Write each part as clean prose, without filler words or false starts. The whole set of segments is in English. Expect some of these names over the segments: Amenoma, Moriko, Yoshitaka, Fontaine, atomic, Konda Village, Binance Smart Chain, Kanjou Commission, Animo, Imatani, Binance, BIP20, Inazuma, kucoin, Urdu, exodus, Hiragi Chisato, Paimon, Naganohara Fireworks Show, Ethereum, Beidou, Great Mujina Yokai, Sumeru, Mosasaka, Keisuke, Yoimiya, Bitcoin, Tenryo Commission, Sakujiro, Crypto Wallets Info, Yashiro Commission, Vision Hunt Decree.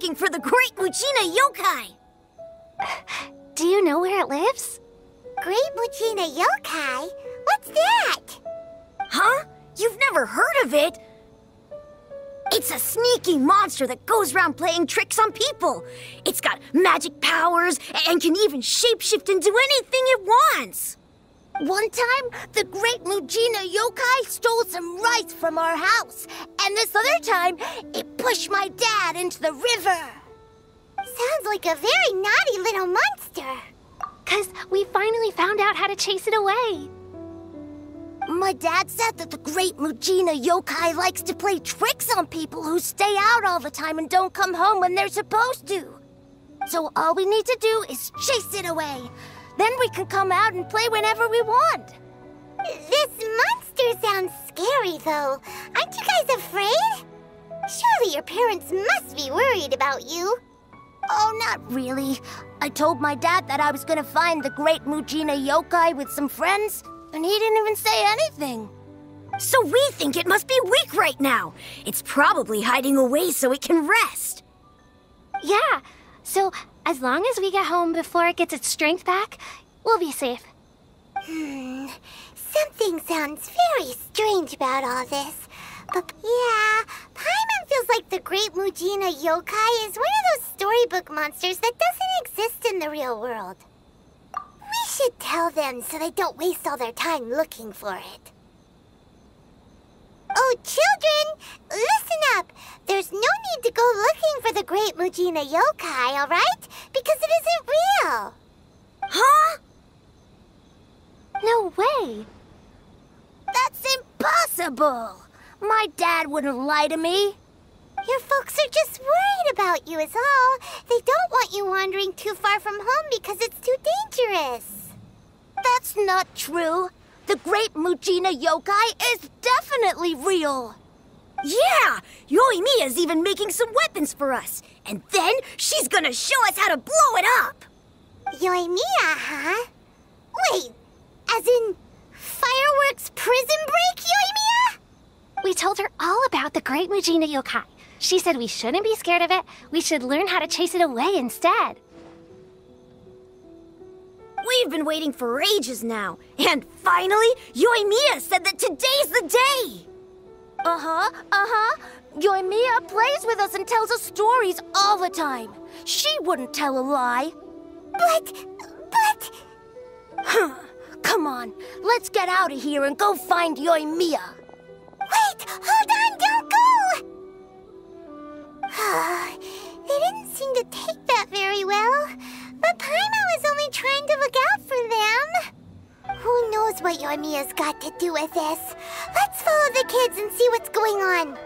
looking for the Great Mujina Yokai! Do you know where it lives? Great Mujina Yokai? What's that? Huh? You've never heard of it? It's a sneaky monster that goes around playing tricks on people. It's got magic powers and can even shapeshift and do anything it wants. One time, the Great Mujina Yokai stole some rice from our house. And this other time, it pushed my dad into the river. Sounds like a very naughty little monster. 'Cause we finally found out how to chase it away. My dad said that the Great Mujina Yokai likes to play tricks on people who stay out all the time and don't come home when they're supposed to. So all we need to do is chase it away. Then we can come out and play whenever we want. This monster sounds scary, though. Aren't you guys afraid? Surely your parents must be worried about you. Oh, not really. I told my dad that I was gonna find the Great Mujina Yokai with some friends, and he didn't even say anything. So we think it must be weak right now. It's probably hiding away so it can rest. Yeah, so as long as we get home before it gets its strength back, we'll be safe. Something sounds very strange about all this. But yeah, Paimon feels like the Great Mujina Yokai is one of those storybook monsters that doesn't exist in the real world. We should tell them so they don't waste all their time looking for it. Oh, children! Listen up! There's no need to go looking for the Great Mujina Yokai, alright? Because it isn't real! Huh? No way! That's impossible! My dad wouldn't lie to me. Your folks are just worried about you is all. They don't want you wandering too far from home because it's too dangerous. That's not true. The Great Mujina Yokai is definitely real. Yeah! Yoimiya's even making some weapons for us. And then she's gonna show us how to blow it up. Yoimiya, huh? Wait, as in fireworks prison break, Yoimiya? We told her all about the Great Mujina Yokai. She said we shouldn't be scared of it. We should learn how to chase it away instead. We've been waiting for ages now. And finally, Yoimiya said that today's the day! Yoimiya plays with us and tells us stories all the time. She wouldn't tell a lie. But... Come on, let's get out of here and go find Yoimiya. Wait! Hold on! Don't go! They didn't seem to take that very well. But Paimon was only trying to look out for them. Who knows what Yoimiya's got to do with this? Let's follow the kids and see what's going on.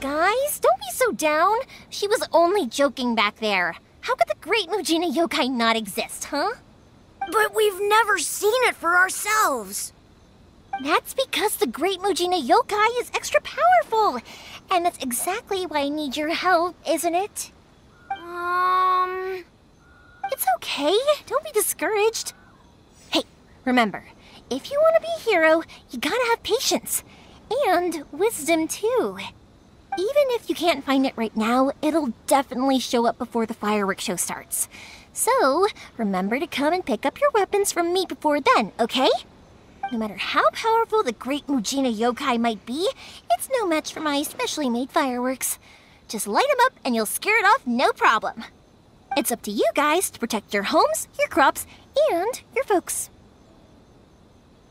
Guys, don't be so down. She was only joking back there. How could the Great Mujina Yokai not exist, huh? But we've never seen it for ourselves. That's because the Great Mujina Yokai is extra powerful. And that's exactly why I need your help, isn't it? It's okay. Don't be discouraged. Hey, remember, if you want to be a hero, you gotta have patience. And wisdom, too. Even if you can't find it right now, it'll definitely show up before the fireworks show starts. So, remember to come and pick up your weapons from me before then, okay? No matter how powerful the Great Mujina Yokai might be, it's no match for my specially made fireworks. Just light them up and you'll scare it off no problem. It's up to you guys to protect your homes, your crops, and your folks.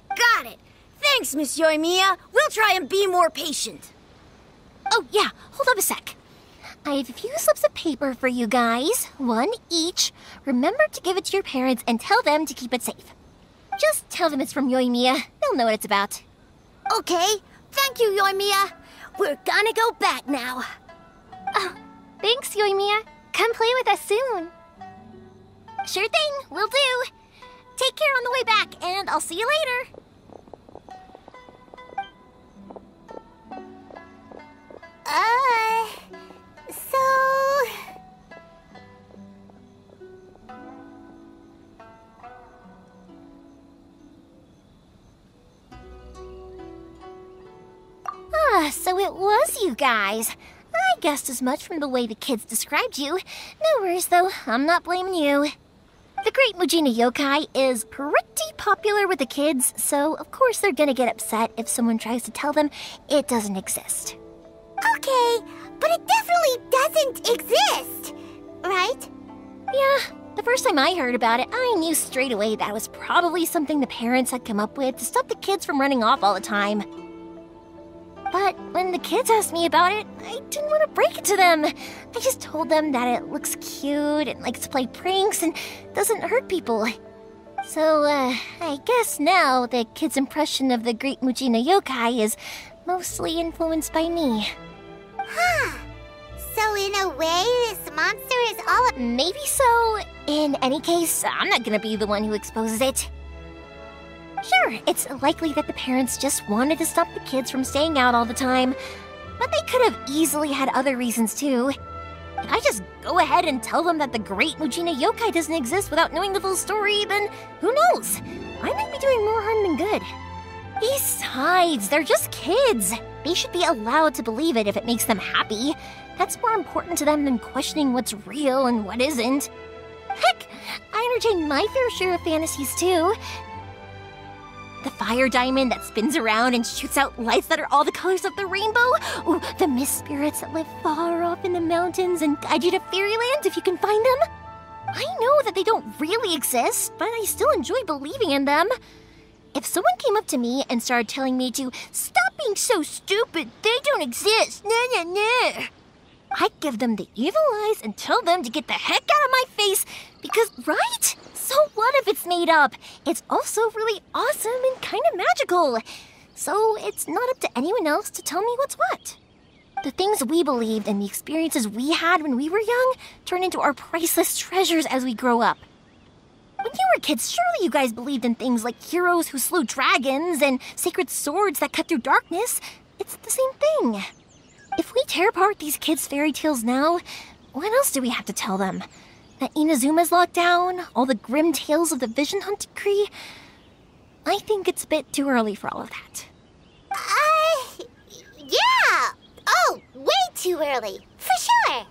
Got it! Thanks, Miss Yoimiya! We'll try and be more patient. Oh, yeah. Hold up a sec. I have a few slips of paper for you guys. One each. Remember to give it to your parents and tell them to keep it safe. Just tell them it's from Yoimiya. They'll know what it's about. Okay. Thank you, Yoimiya. We're gonna go back now. Oh, thanks, Yoimiya. Come play with us soon. Sure thing. Will do. Take care on the way back, and I'll see you later. Ah, so it was you guys. I guessed as much from the way the kids described you. No worries, though. I'm not blaming you. The Great Mujina Yokai is pretty popular with the kids, so of course they're gonna get upset if someone tries to tell them it doesn't exist. Okay, but it definitely doesn't exist, right? Yeah, the first time I heard about it, I knew straight away that was probably something the parents had come up with to stop the kids from running off all the time. But when the kids asked me about it, I didn't want to break it to them. I just told them that it looks cute and likes to play pranks and doesn't hurt people. So, I guess now the kids' impression of the Great Mujina Yokai is mostly influenced by me. Huh. So in a way, this monster is all a— Maybe so. In any case, I'm not gonna be the one who exposes it. Sure, it's likely that the parents just wanted to stop the kids from staying out all the time, but they could have easily had other reasons too. If I just go ahead and tell them that the Great Mujina Yokai doesn't exist without knowing the full story, then who knows? I might be doing more harm than good. Besides, they're just kids. They should be allowed to believe it if it makes them happy. That's more important to them than questioning what's real and what isn't. Heck, I entertain my fair share of fantasies too. The fire diamond that spins around and shoots out lights that are all the colors of the rainbow. Ooh, the mist spirits that live far off in the mountains and guide you to fairyland if you can find them. I know that they don't really exist, but I still enjoy believing in them. If someone came up to me and started telling me to stop being so stupid, they don't exist, nah, nah, nah, I'd give them the evil eyes and tell them to get the heck out of my face, because, right? So what if it's made up? It's also really awesome and kind of magical. So it's not up to anyone else to tell me what's what. The things we believed and the experiences we had when we were young turn into our priceless treasures as we grow up. When you were kids, surely you guys believed in things like heroes who slew dragons and sacred swords that cut through darkness. It's the same thing. If we tear apart these kids' fairy tales now, what else do we have to tell them? That Inazuma's locked down, all the grim tales of the Vision Hunt Decree? I think it's a bit too early for all of that. Yeah! Oh, way too early, for sure!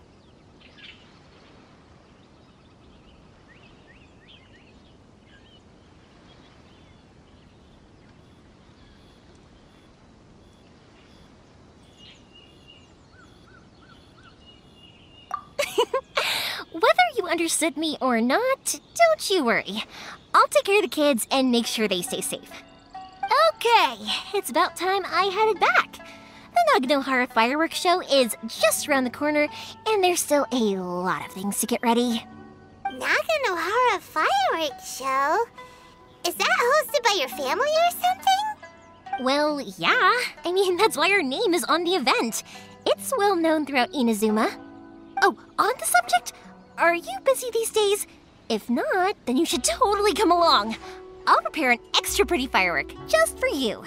Whether you understood me or not, don't you worry. I'll take care of the kids and make sure they stay safe. Okay, it's about time I headed back. The Naganohara Fireworks Show is just around the corner, and there's still a lot of things to get ready. Naganohara Fireworks Show? Is that hosted by your family or something? Well, yeah. I mean, that's why our name is on the event. It's well known throughout Inazuma. Oh, on the subject, are you busy these days? If not, then you should totally come along. I'll prepare an extra pretty firework just for you.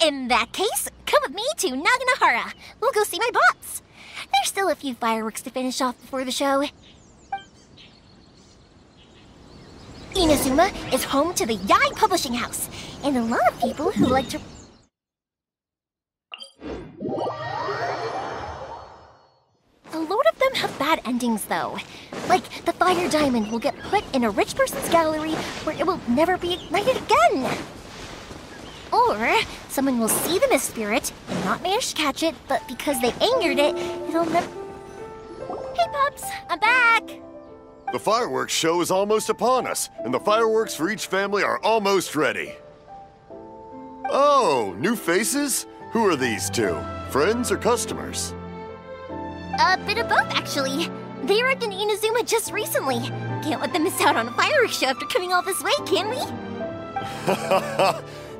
In that case, come with me to Naganohara. We'll go see my bots. There's still a few fireworks to finish off before the show. Inazuma is home to the Yai Publishing House, and a lot of people who like to... A load of them have bad endings, though. Like, the fire diamond will get put in a rich person's gallery where it will never be ignited again. Or, someone will see the mist spirit and not manage to catch it, but because they angered it, it'll never... Hey, Pops! I'm back! The fireworks show is almost upon us, and the fireworks for each family are almost ready. Oh, new faces? Who are these two? Friends or customers? A bit of both, actually. They arrived in Inazuma just recently. Can't let them miss out on a fireworks show after coming all this way, can we?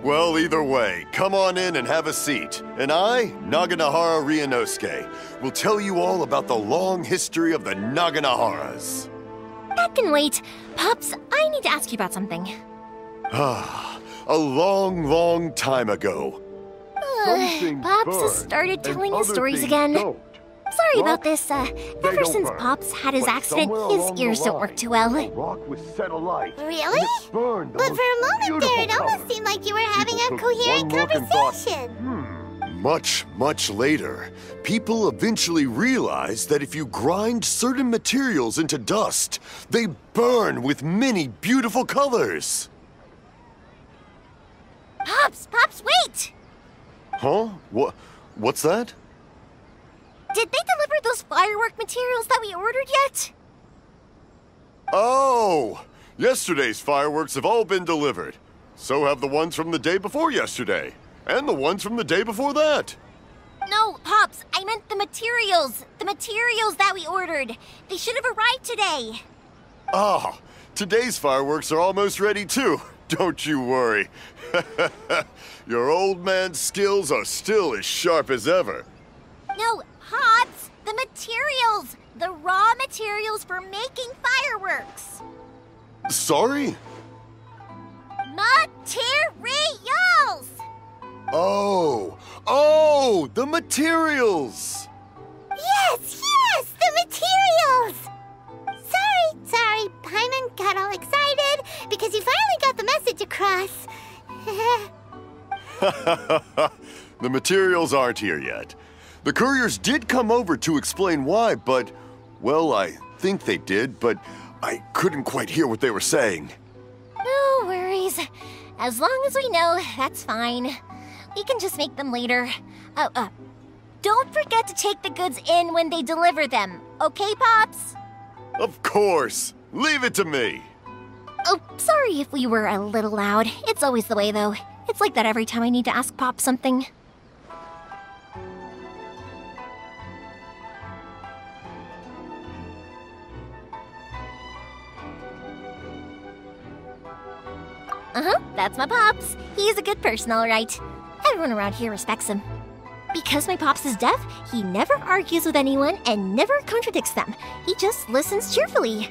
Well, either way, come on in and have a seat. And I, Naganohara Ryunosuke, will tell you all about the long history of the Naganoharas. That can wait. Pops, I need to ask you about something. Ah, a long, long time ago. Pops has started telling his stories again. Sorry about this. Ever since Pops had his accident, his ears don't work too well. Really? But for a moment there, it almost seemed like you were having a coherent conversation. Much, much later, people eventually realized that if you grind certain materials into dust, they burn with many beautiful colors. Pops, wait! Huh? What's that? Did they deliver those firework materials that we ordered yet? Oh! Yesterday's fireworks have all been delivered. So have the ones from the day before yesterday. And the ones from the day before that. No, Pops, I meant the materials. The materials that we ordered. They should have arrived today. Ah, today's fireworks are almost ready too. Don't you worry. Your old man's skills are still as sharp as ever. No. Pops, the materials! The raw materials for making fireworks! Sorry? Materials! Oh, the materials! Yes, the materials! Sorry, Paimon got all excited because you finally got the message across. The materials aren't here yet. The couriers did come over to explain why, but, well, I think they did, but I couldn't quite hear what they were saying. No worries. As long as we know, that's fine. We can just make them later. Don't forget to take the goods in when they deliver them, okay, Pops? Of course. Leave it to me. Oh, sorry if we were a little loud. It's always the way, though. It's like that every time I need to ask Pop something. That's my Pops. He's a good person, all right. Everyone around here respects him. Because my Pops is deaf, he never argues with anyone and never contradicts them. He just listens cheerfully.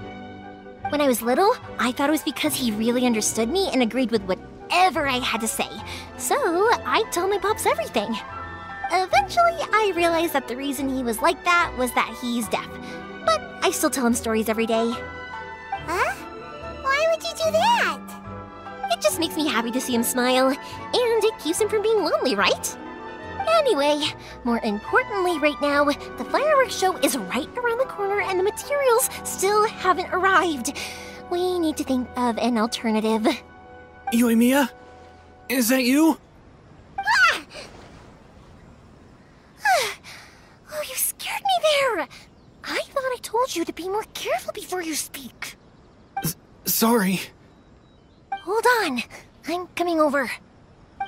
When I was little, I thought it was because he really understood me and agreed with whatever I had to say. So I'd tell my Pops everything. Eventually, I realized that the reason he was like that was that he's deaf. But I still tell him stories every day. Huh? Why would you do that? It just makes me happy to see him smile, and it keeps him from being lonely, right? Anyway, more importantly right now, the fireworks show is right around the corner and the materials still haven't arrived. We need to think of an alternative. Yoimiya? Is that you? Ah! Oh, you scared me there! I thought I told you to be more careful before you speak. Sorry. Hold on. I'm coming over. No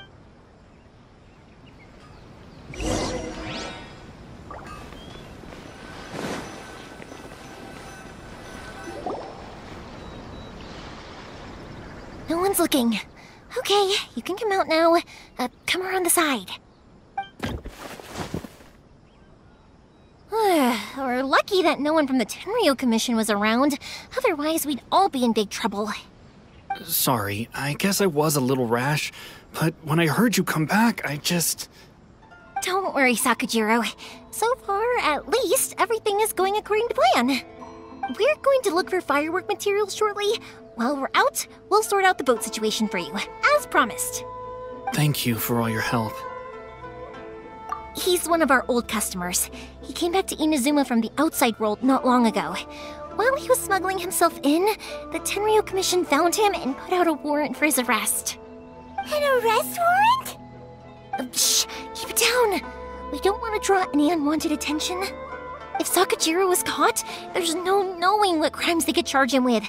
one's looking. Okay, you can come out now. Come around the side. We're lucky that no one from the Tenryo Commission was around. Otherwise, we'd all be in big trouble. Sorry, I guess I was a little rash, but when I heard you come back, I just... Don't worry, Sakujiro. So far, at least, everything is going according to plan. We're going to look for firework materials shortly. While we're out, we'll sort out the boat situation for you, as promised. Thank you for all your help. He's one of our old customers. He came back to Inazuma from the outside world not long ago. While he was smuggling himself in, the Tenryo Commission found him and put out a warrant for his arrest. An arrest warrant? Shh! Keep it down! We don't want to draw any unwanted attention. If Sakujiro was caught, there's no knowing what crimes they could charge him with.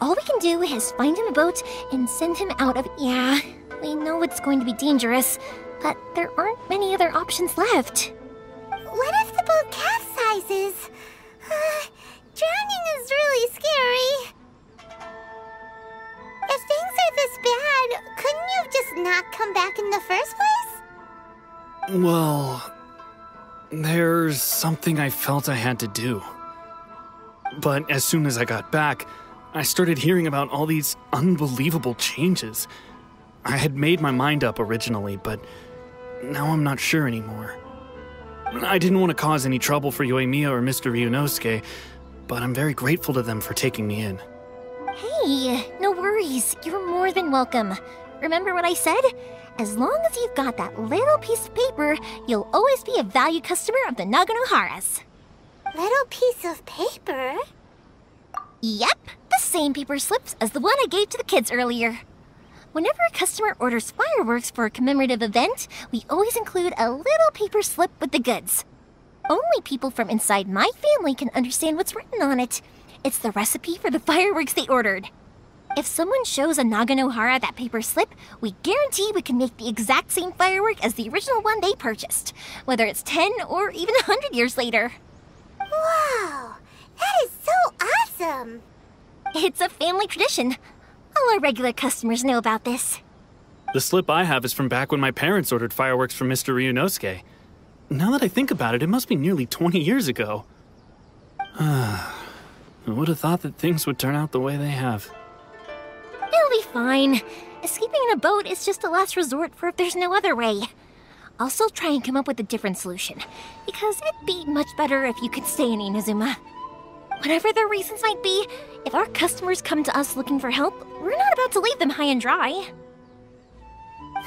All we can do is find him a boat and send him out of... Yeah, we know it's going to be dangerous, but there aren't many other options left. What if the boat capsizes? Drowning is really scary. If things are this bad, couldn't you have just not come back in the first place? Well... there's something I felt I had to do. But as soon as I got back, I started hearing about all these unbelievable changes. I had made my mind up originally, but now I'm not sure anymore. I didn't want to cause any trouble for Yoimiya or Mr. Ryunosuke, but I'm very grateful to them for taking me in. Hey, no worries. You're more than welcome. Remember what I said? As long as you've got that little piece of paper, you'll always be a valued customer of the Naganoharas. Little piece of paper? Yep, the same paper slips as the one I gave to the kids earlier. Whenever a customer orders fireworks for a commemorative event, we always include a little paper slip with the goods. Only people from inside my family can understand what's written on it. It's the recipe for the fireworks they ordered. If someone shows a Naganohara that paper slip, we guarantee we can make the exact same firework as the original one they purchased, whether it's 10 or even 100 years later. Wow, that is so awesome! It's a family tradition. All our regular customers know about this. The slip I have is from back when my parents ordered fireworks from Mr. Ryunosuke. Now that I think about it, it must be nearly 20 years ago. I would have thought that things would turn out the way they have. It'll be fine. Escaping in a boat is just a last resort for if there's no other way. I'll still try and come up with a different solution, because it'd be much better if you could stay in Inazuma. Whatever their reasons might be, if our customers come to us looking for help, we're not about to leave them high and dry.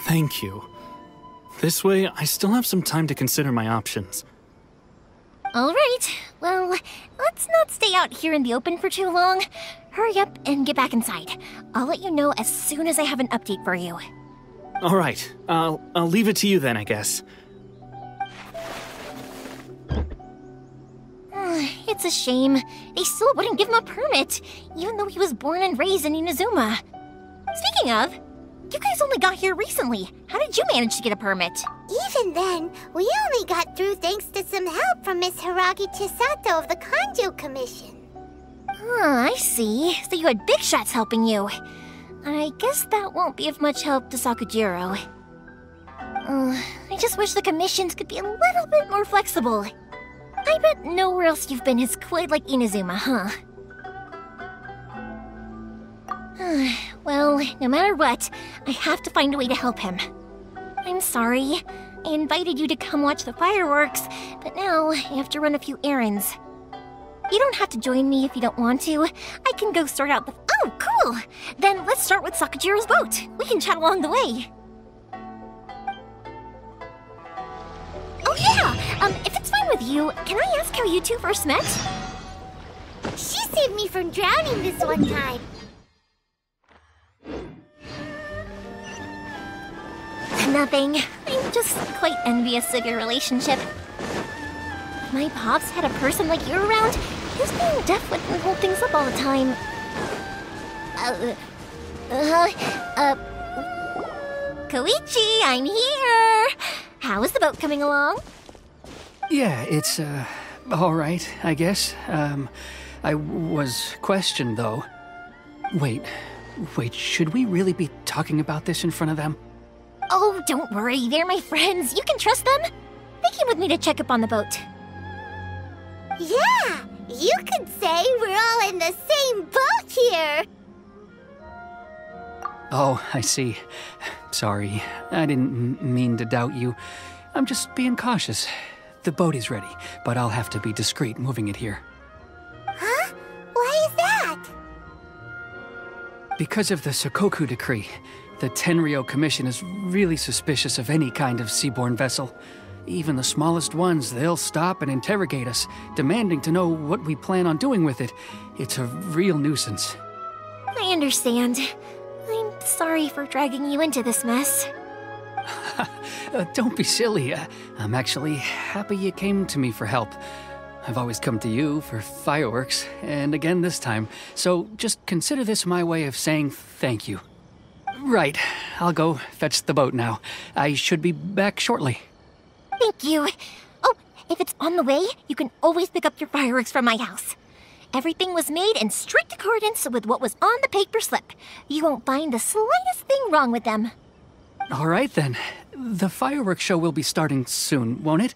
Thank you. This way, I still have some time to consider my options. All right. Well, let's not stay out here in the open for too long. Hurry up and get back inside. I'll let you know as soon as I have an update for you. All right. I'll leave it to you then, I guess. It's a shame. They still wouldn't give him a permit, even though he was born and raised in Inazuma. Speaking of, you guys only got here recently. How did you manage to get a permit? Even then, we only got through thanks to some help from Miss Hiragi Chisato of the Kanjou Commission. I see. So you had Big Shots helping you. I guess that won't be of much help to Sakujiro. I just wish the commissions could be a little bit more flexible. I bet nowhere else you've been is quite like Inazuma, huh? Well, no matter what, I have to find a way to help him. I'm sorry. I invited you to come watch the fireworks, but now I have to run a few errands. You don't have to join me if you don't want to. I can go sort out the... Oh, cool! Then let's start with Sakujiro's boat. We can chat along the way. Oh yeah! If it's fine with you, can I ask how you two first met? She saved me from drowning this one time. Nothing. I'm just quite envious of your relationship. If my pops had a person like you around, his being deaf wouldn't hold things up all the time. Kouichi, I'm here! How is the boat coming along? Yeah, it's, all right, I guess. I was questioned, though. Wait, should we really be talking about this in front of them? Oh, don't worry. They're my friends. You can trust them. They came with me to check up on the boat. Yeah! You could say we're all in the same boat here! Oh, I see. Sorry. I didn't mean to doubt you. I'm just being cautious. The boat is ready, but I'll have to be discreet moving it here. Huh? Why is that? Because of the Sakoku Decree. The Tenryo Commission is really suspicious of any kind of seaborne vessel. Even the smallest ones, they'll stop and interrogate us, demanding to know what we plan on doing with it. It's a real nuisance. I understand. I'm sorry for dragging you into this mess. Don't be silly. I'm actually happy you came to me for help. I've always come to you for fireworks, and again this time, so just consider this my way of saying thank you. Right, I'll go fetch the boat now. I should be back shortly. Thank you. Oh, if it's on the way, you can always pick up your fireworks from my house. Everything was made in strict accordance with what was on the paper slip. You won't find the slightest thing wrong with them. All right then. The fireworks show will be starting soon, won't it?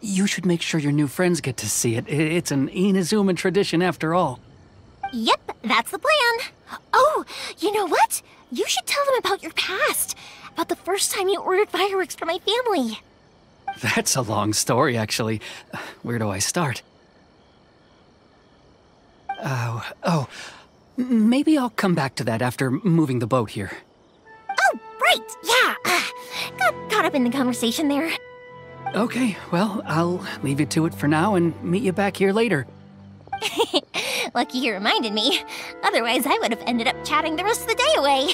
You should make sure your new friends get to see it. It's an Inazuma tradition after all. Yep, that's the plan. Oh, you know what? You should tell them about your past. About the first time you ordered fireworks for my family. That's a long story, actually. Where do I start? Oh, maybe I'll come back to that after moving the boat here. Oh, right, yeah. Got caught up in the conversation there. Okay, well, I'll leave you to it for now and meet you back here later. Lucky you reminded me. Otherwise, I would have ended up chatting the rest of the day away.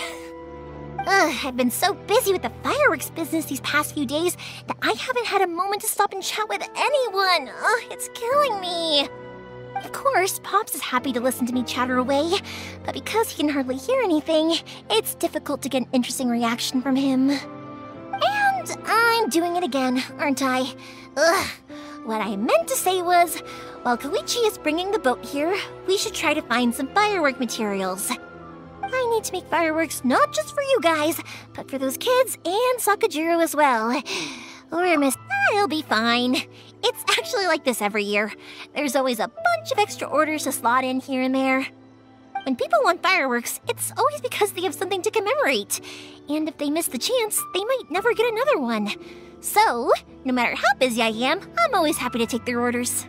Ugh, I've been so busy with the fireworks business these past few days that I haven't had a moment to stop and chat with anyone. Ugh, it's killing me. Of course, Pops is happy to listen to me chatter away, but because he can hardly hear anything, it's difficult to get an interesting reaction from him. And I'm doing it again, aren't I? Ugh, what I meant to say was, while Kouichi is bringing the boat here, we should try to find some firework materials. I need to make fireworks not just for you guys, but for those kids and Sakujiro as well. Or Miss I'll be fine. It's actually like this every year. There's always a bunch of extra orders to slot in here and there. When people want fireworks, it's always because they have something to commemorate. And if they miss the chance, they might never get another one. So, no matter how busy I am, I'm always happy to take their orders.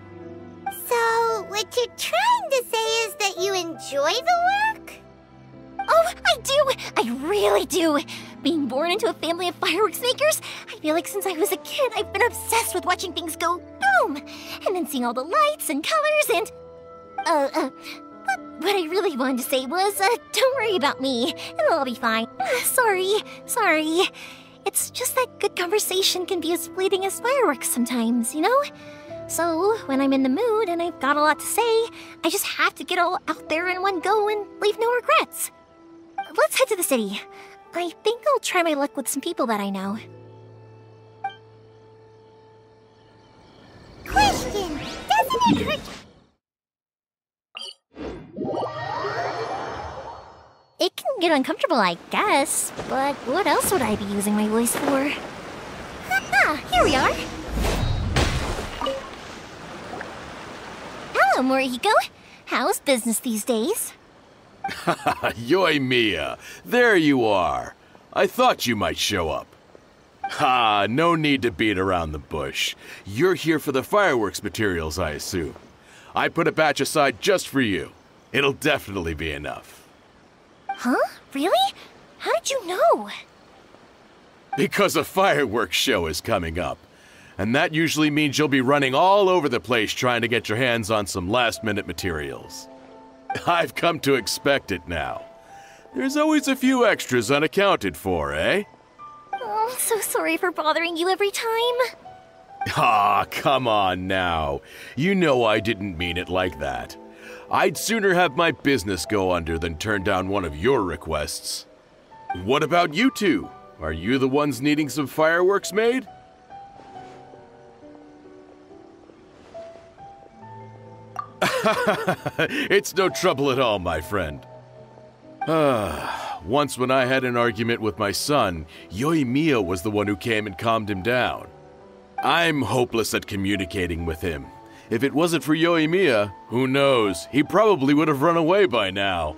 So, what you're trying to say is that you enjoy the work? Oh, I do! I really do! Being born into a family of fireworks makers, I feel like since I was a kid, I've been obsessed with watching things go boom! And then seeing all the lights and colors and... but what I really wanted to say was, don't worry about me. It'll all be fine. Sorry. It's just that good conversation can be as fleeting as fireworks sometimes, you know? So, when I'm in the mood and I've got a lot to say, I just have to get all out there in one go and leave no regrets. Let's head to the city. I think I'll try my luck with some people that I know. Question! Doesn't it hurt? It can get uncomfortable, I guess, but what else would I be using my voice for? Haha, here we are! Hello, Moriko. How's business these days? Haha, Yoimiya, there you are. I thought you might show up. Ha, no need to beat around the bush. You're here for the fireworks materials, I assume. I put a batch aside just for you. It'll definitely be enough. Huh? Really? How did you know? Because a fireworks show is coming up. And that usually means you'll be running all over the place trying to get your hands on some last-minute materials. I've come to expect it now. There's always a few extras unaccounted for, eh? Oh, I'm so sorry for bothering you every time. Ah, come on now. You know I didn't mean it like that. I'd sooner have my business go under than turn down one of your requests. What about you two? Are you the ones needing some fireworks made? It's no trouble at all, my friend. Once when I had an argument with my son, Yoimiya was the one who came and calmed him down. I'm hopeless at communicating with him. If it wasn't for Yoimiya, who knows, he probably would have run away by now.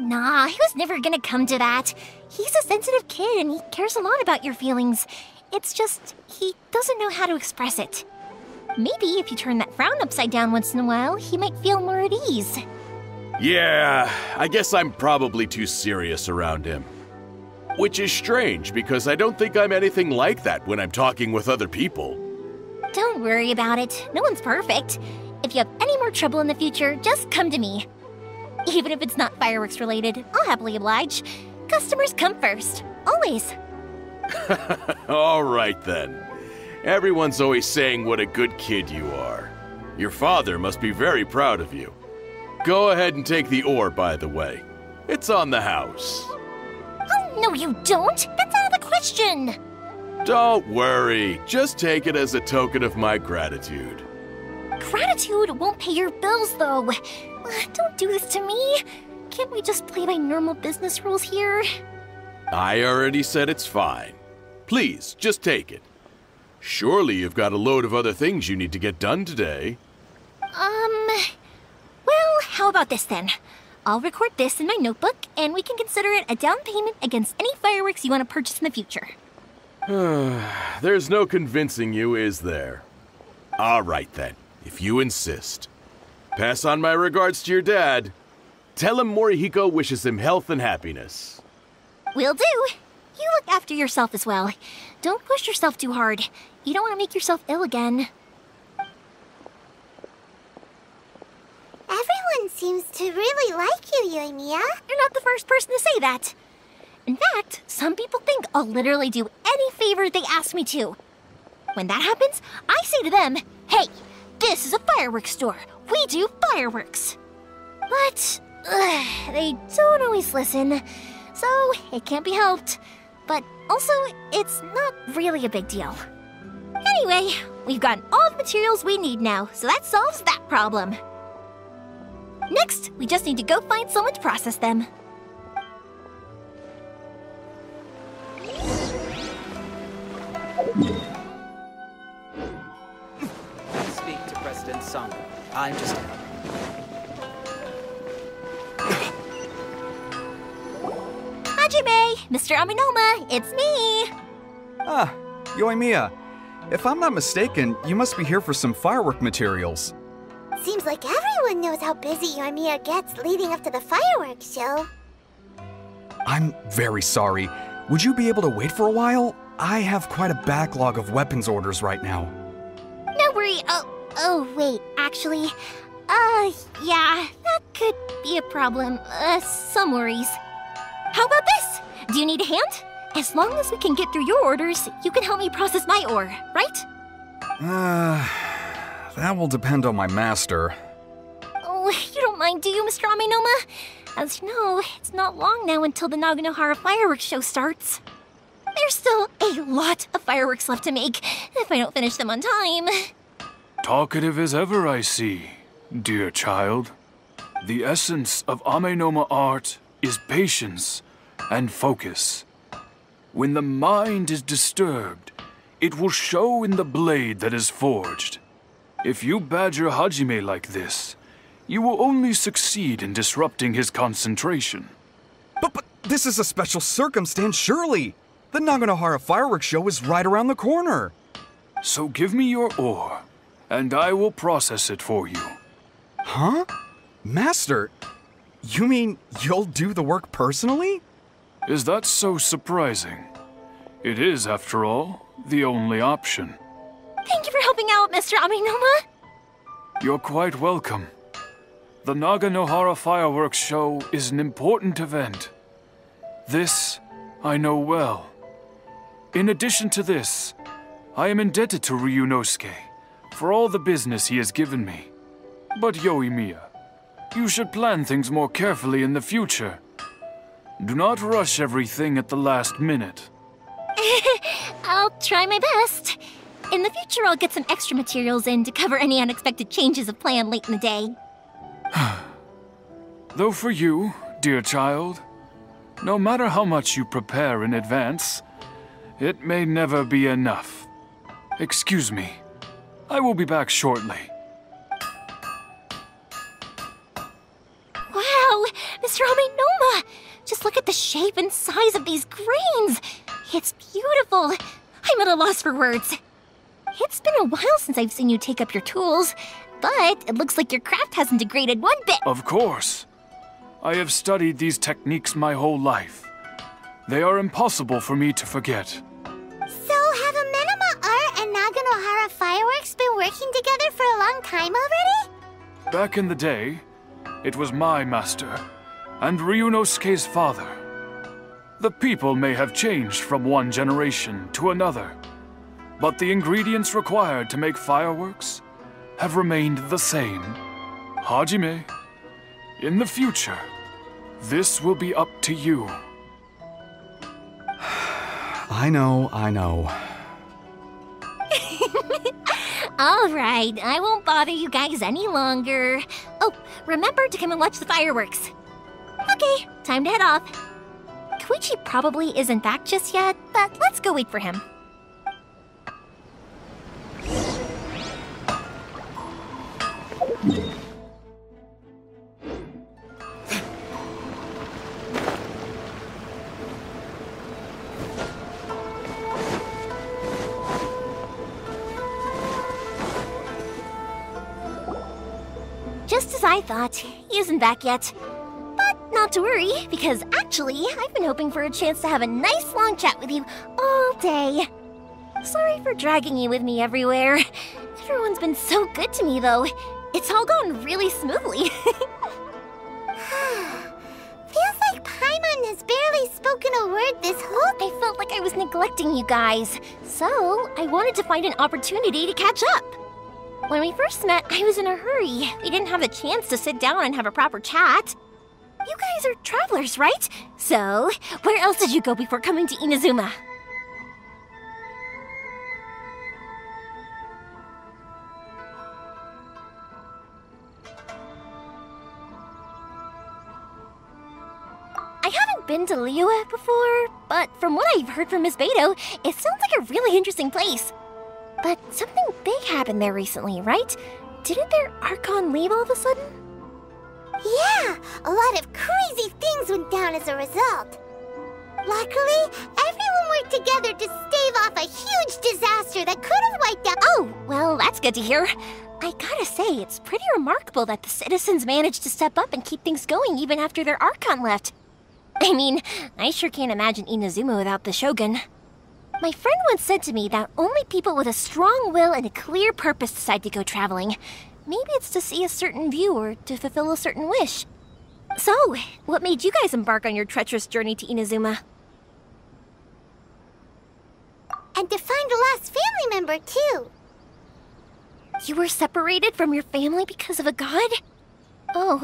Nah, he was never gonna come to that. He's a sensitive kid and he cares a lot about your feelings. It's just, he doesn't know how to express it. Maybe if you turn that frown upside down once in a while, he might feel more at ease. Yeah, I guess I'm probably too serious around him. Which is strange, because I don't think I'm anything like that when I'm talking with other people. Don't worry about it. No one's perfect. If you have any more trouble in the future, just come to me. Even if it's not fireworks related, I'll happily oblige. Customers come first. Always. All right then. Everyone's always saying what a good kid you are. Your father must be very proud of you. Go ahead and take the ore, by the way. It's on the house. Oh, no you don't! That's out of the question! Don't worry. Just take it as a token of my gratitude. Gratitude won't pay your bills, though. Don't do this to me. Can't we just play by normal business rules here? I already said it's fine. Please, just take it. Surely you've got a load of other things you need to get done today. Well, how about this then? I'll record this in my notebook, and we can consider it a down payment against any fireworks you want to purchase in the future. There's no convincing you, is there? All right then, if you insist. Pass on my regards to your dad. Tell him Morihiko wishes him health and happiness. Will do. You look after yourself as well. Don't push yourself too hard. You don't want to make yourself ill again. Everyone seems to really like you, Yoimiya. You're not the first person to say that. In fact, some people think I'll literally do any favor they ask me to. When that happens, I say to them, hey, this is a fireworks store. We do fireworks. But they don't always listen, so it can't be helped. But also, it's not really a big deal. Anyway, we've gotten all the materials we need now, so that solves that problem. Next, we just need to go find someone to process them. Speak to President Song. I'm just... Hajime, Mr. Amenoma, it's me! Ah, Yoimiya. If I'm not mistaken, you must be here for some firework materials. Seems like everyone knows how busy Yoimiya gets leading up to the fireworks show. I'm very sorry. Would you be able to wait for a while? I have quite a backlog of weapons orders right now. No worry. Oh wait, actually. Yeah, that could be a problem. Some worries. How about this? Do you need a hand? As long as we can get through your orders, you can help me process my ore, right? That will depend on my master. Oh, you don't mind, do you, Mr. Amenoma? As you know, it's not long now until the Naganohara Fireworks Show starts. There's still a lot of fireworks left to make, if I don't finish them on time. Talkative as ever, I see, dear child. The essence of Amenoma art is patience and focus. When the mind is disturbed, it will show in the blade that is forged. If you badger Hajime like this, you will only succeed in disrupting his concentration. But this is a special circumstance, surely! The Naganohara Fireworks Show is right around the corner! So give me your ore, and I will process it for you. Huh? Master, you mean you'll do the work personally? Is that so surprising? It is, after all, the only option. Thank you for helping out, Mr. Amenoma! You're quite welcome. The Naganohara Fireworks Show is an important event. This, I know well. In addition to this, I am indebted to Ryunosuke for all the business he has given me. But Yoimiya, you should plan things more carefully in the future. Do not rush everything at the last minute. I'll try my best. In the future, I'll get some extra materials in to cover any unexpected changes of plan late in the day. Though for you, dear child, no matter how much you prepare in advance, it may never be enough. Excuse me. I will be back shortly. Wow, Mr. Amenoma! Just look at the shape and size of these grains! It's beautiful! I'm at a loss for words. It's been a while since I've seen you take up your tools, but it looks like your craft hasn't degraded one bit. Of course. I have studied these techniques my whole life. They are impossible for me to forget. So have Amenoma Art and Naganohara Fireworks been working together for a long time already? Back in the day, it was my master and Ryunosuke's father. The people may have changed from one generation to another, but the ingredients required to make fireworks have remained the same. Hajime, in the future, this will be up to you. I know, I know. All right, I won't bother you guys any longer. Oh, remember to come and watch the fireworks. Okay, time to head off. Kouichi probably isn't back just yet, but let's go wait for him. Just as I thought, he isn't back yet. But not to worry, because actually, I've been hoping for a chance to have a nice long chat with you all day. Sorry for dragging you with me everywhere. Everyone's been so good to me, though. It's all gone really smoothly. Feels like Paimon has barely spoken a word this whole... I felt like I was neglecting you guys, so I wanted to find an opportunity to catch up. When we first met, I was in a hurry. We didn't have a chance to sit down and have a proper chat. You guys are travelers, right? So, where else did you go before coming to Inazuma? I haven't been to Liyue before, but from what I've heard from Miss Beidou, it sounds like a really interesting place. But something big happened there recently, right? Didn't their Archon leave all of a sudden? Yeah, a lot of crazy things went down as a result. Luckily, everyone worked together to stave off a huge disaster that could have wiped out... Oh, well, that's good to hear. I gotta say, it's pretty remarkable that the citizens managed to step up and keep things going even after their Archon left. I mean, I sure can't imagine Inazuma without the Shogun. My friend once said to me that only people with a strong will and a clear purpose decide to go traveling. Maybe it's to see a certain view or to fulfill a certain wish. So, what made you guys embark on your treacherous journey to Inazuma? And to find a lost family member, too. You were separated from your family because of a god? Oh.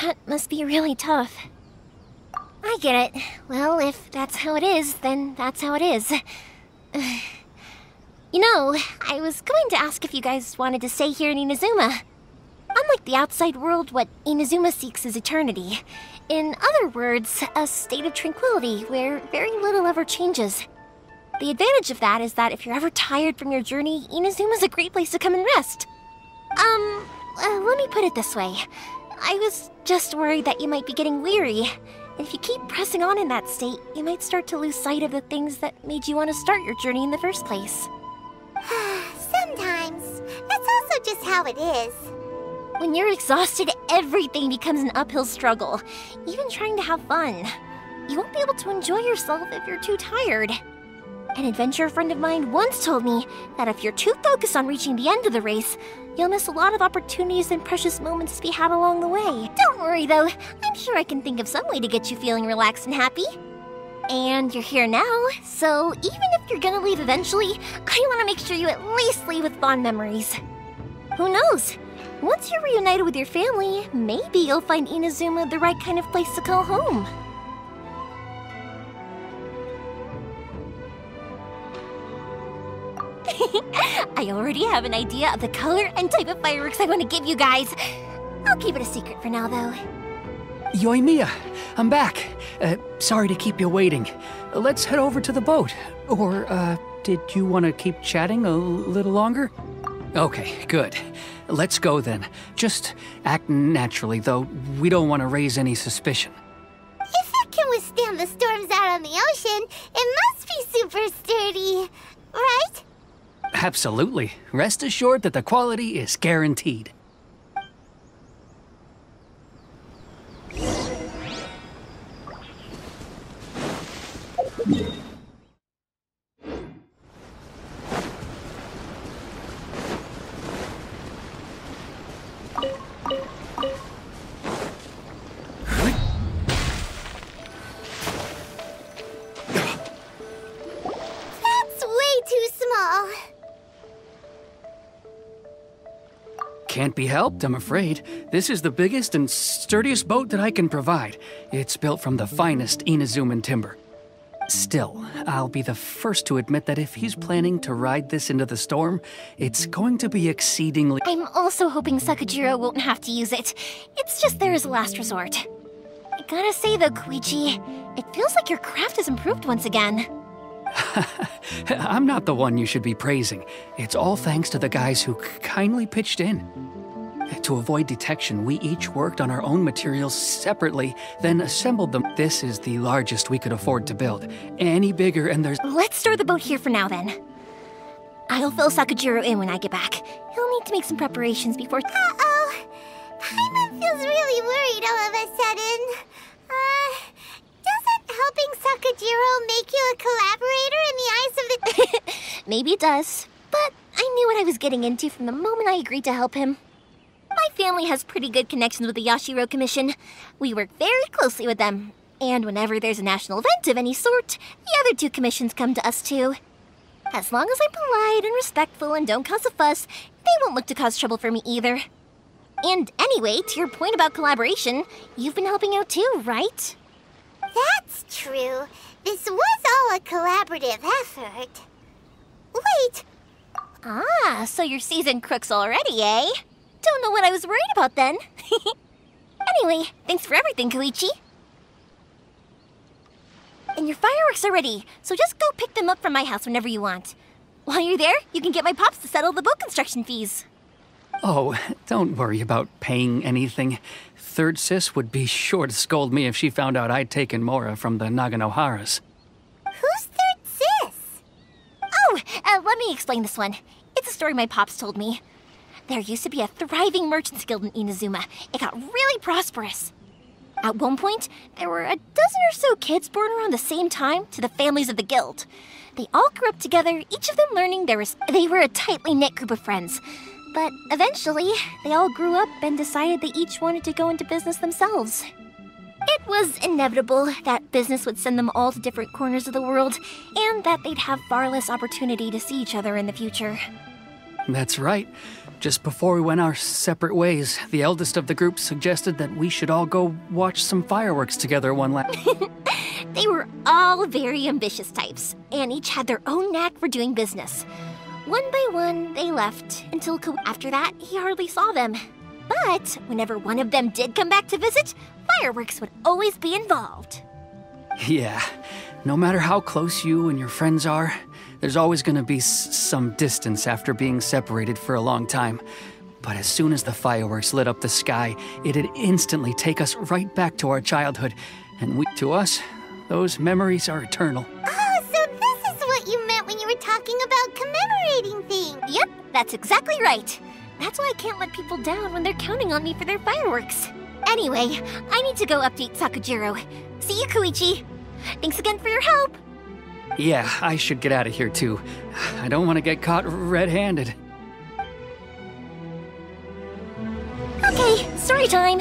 That must be really tough. I get it. Well, if that's how it is, then that's how it is. You know, I was going to ask if you guys wanted to stay here in Inazuma. Unlike the outside world, what Inazuma seeks is eternity. In other words, a state of tranquility where very little ever changes. The advantage of that is that if you're ever tired from your journey, Inazuma's a great place to come and rest. Let me put it this way. I was just worried that you might be getting weary. If you keep pressing on in that state, you might start to lose sight of the things that made you want to start your journey in the first place. Sometimes. That's also just how it is. When you're exhausted, everything becomes an uphill struggle, even trying to have fun. You won't be able to enjoy yourself if you're too tired. An adventurer friend of mine once told me that if you're too focused on reaching the end of the race, you'll miss a lot of opportunities and precious moments to be had along the way. Don't worry though, I'm sure I can think of some way to get you feeling relaxed and happy. And you're here now, so even if you're gonna leave eventually, I want to make sure you at least leave with fond memories. Who knows? Once you're reunited with your family, maybe you'll find Inazuma the right kind of place to call home. I already have an idea of the color and type of fireworks I want to give you guys. I'll keep it a secret for now, though. Yoimiya, I'm back. Sorry to keep you waiting. Let's head over to the boat. Or, did you want to keep chatting a little longer? Okay, good. Let's go then. Just act naturally, though. We don't want to raise any suspicion. If it can withstand the storms out on the ocean, it must be super sturdy, right? Absolutely. Rest assured that the quality is guaranteed. That's way too small. Can't be helped, I'm afraid. This is the biggest and sturdiest boat that I can provide. It's built from the finest Inazuman timber. Still, I'll be the first to admit that if he's planning to ride this into the storm, it's going to be exceedingly— I'm also hoping Sakujiro won't have to use it. It's just there as a last resort. I gotta say though, Kouichi, it feels like your craft has improved once again. I'm not the one you should be praising. It's all thanks to the guys who kindly pitched in. To avoid detection, we each worked on our own materials separately, then assembled them. This is the largest we could afford to build. Any bigger and there's— Let's store the boat here for now then. I'll fill Sakujiro in when I get back. He'll need to make some preparations before— Uh-oh! Paimon feels really worried all of a sudden. Doesn't helping Sakujiro make you a collaborator in the eyes of the— Maybe it does, but I knew what I was getting into from the moment I agreed to help him. My family has pretty good connections with the Yashiro Commission. We work very closely with them. And whenever there's a national event of any sort, the other two commissions come to us too. As long as I'm polite and respectful and don't cause a fuss, they won't look to cause trouble for me either. And anyway, to your point about collaboration, you've been helping out too, right? That's true. This was all a collaborative effort. Wait! Ah, so you're seasoned crooks already, eh? Don't know what I was worried about then. Anyway, thanks for everything, Kouichi. And your fireworks are ready, so just go pick them up from my house whenever you want. While you're there, you can get my pops to settle the boat construction fees. Oh, don't worry about paying anything. Third Sis would be sure to scold me if she found out I'd taken Mora from the Naganoharas. Who's Third Sis? Oh, let me explain this one. It's a story my pops told me. There used to be a thriving merchants guild in Inazuma. It got really prosperous. At one point, there were a dozen or so kids born around the same time to the families of the guild. They all grew up together, each of them learning their respective— They were a tightly knit group of friends. But eventually, they all grew up and decided they each wanted to go into business themselves. It was inevitable that business would send them all to different corners of the world, and that they'd have far less opportunity to see each other in the future. That's right. Just before we went our separate ways, the eldest of the group suggested that we should all go watch some fireworks together one last— They were all very ambitious types, and each had their own knack for doing business. One by one, they left, until after that, he hardly saw them. But whenever one of them did come back to visit, fireworks would always be involved. Yeah, no matter how close you and your friends are, there's always going to be some distance after being separated for a long time. But as soon as the fireworks lit up the sky, it'd instantly take us right back to our childhood. And to us, those memories are eternal. Oh, so this is what you meant when you were talking about commemorating things. Yep, that's exactly right. That's why I can't let people down when they're counting on me for their fireworks. Anyway, I need to go update Sakujiro. See you, Kouichi. Thanks again for your help. Yeah, I should get out of here too. I don't want to get caught red-handed. Okay, story time!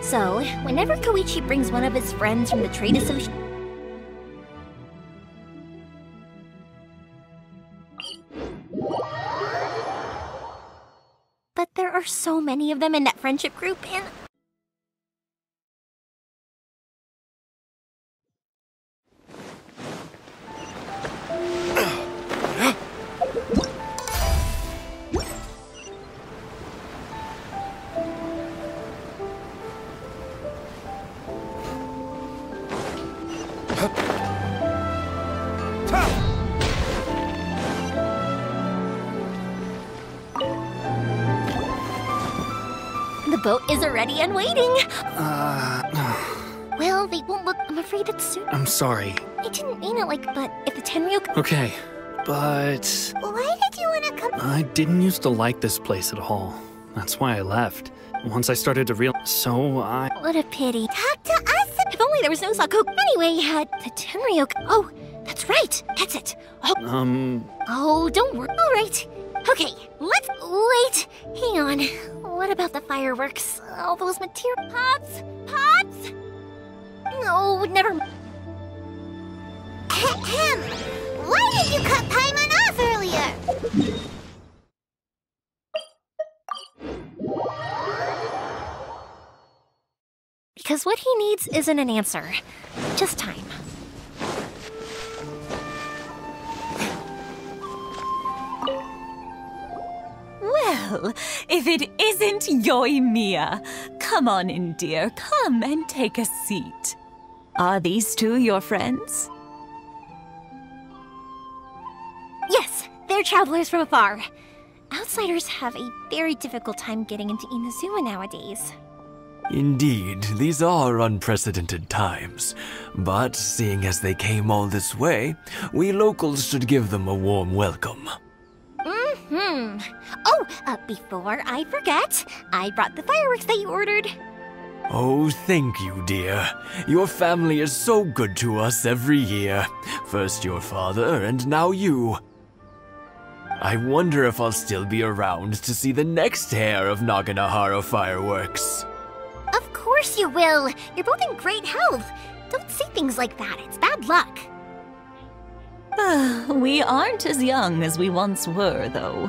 So, whenever Kouichi brings one of his friends from the trade association— But there are so many of them in that friendship group, and— The boat is already and waiting. Well, they won't look. I'm afraid it's soon. I'm sorry. I didn't mean it like, but if the Tenryo— Okay, but— Why did you want to come— I didn't used to like this place at all. That's why I left. Once I started to realize— What a pity. Talk to us! If only there was no Sakoku. Anyway, the Tenryo— Oh, that's right. That's it. Oh. Oh, don't worry. All right. Okay, let's— Wait. Hang on. What about the fireworks? All those materials. Pops! Pops! No, never mind. Ahem! Why did you cut Paimon off earlier? because what he needs isn't an answer, just time. Well, if it isn't Yoimiya, come on in, dear. Come and take a seat. Are these two your friends? Yes, they're travelers from afar. Outsiders have a very difficult time getting into Inazuma nowadays. Indeed, these are unprecedented times. But seeing as they came all this way, we locals should give them a warm welcome. Oh, before I forget, I brought the fireworks that you ordered. Oh, thank you, dear. Your family is so good to us every year. First your father, and now you. I wonder if I'll still be around to see the next heir of Naganohara Fireworks. Of course you will. You're both in great health. Don't say things like that. It's bad luck. We aren't as young as we once were, though.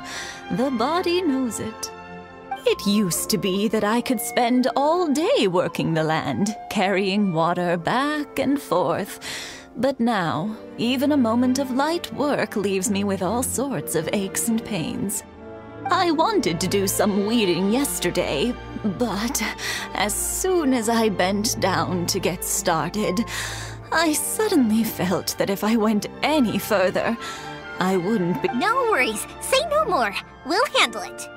The body knows it. It used to be that I could spend all day working the land, carrying water back and forth. But now, even a moment of light work leaves me with all sorts of aches and pains. I wanted to do some weeding yesterday, but as soon as I bent down to get started, I suddenly felt that if I went any further, I wouldn't be— No worries! Say no more! We'll handle it!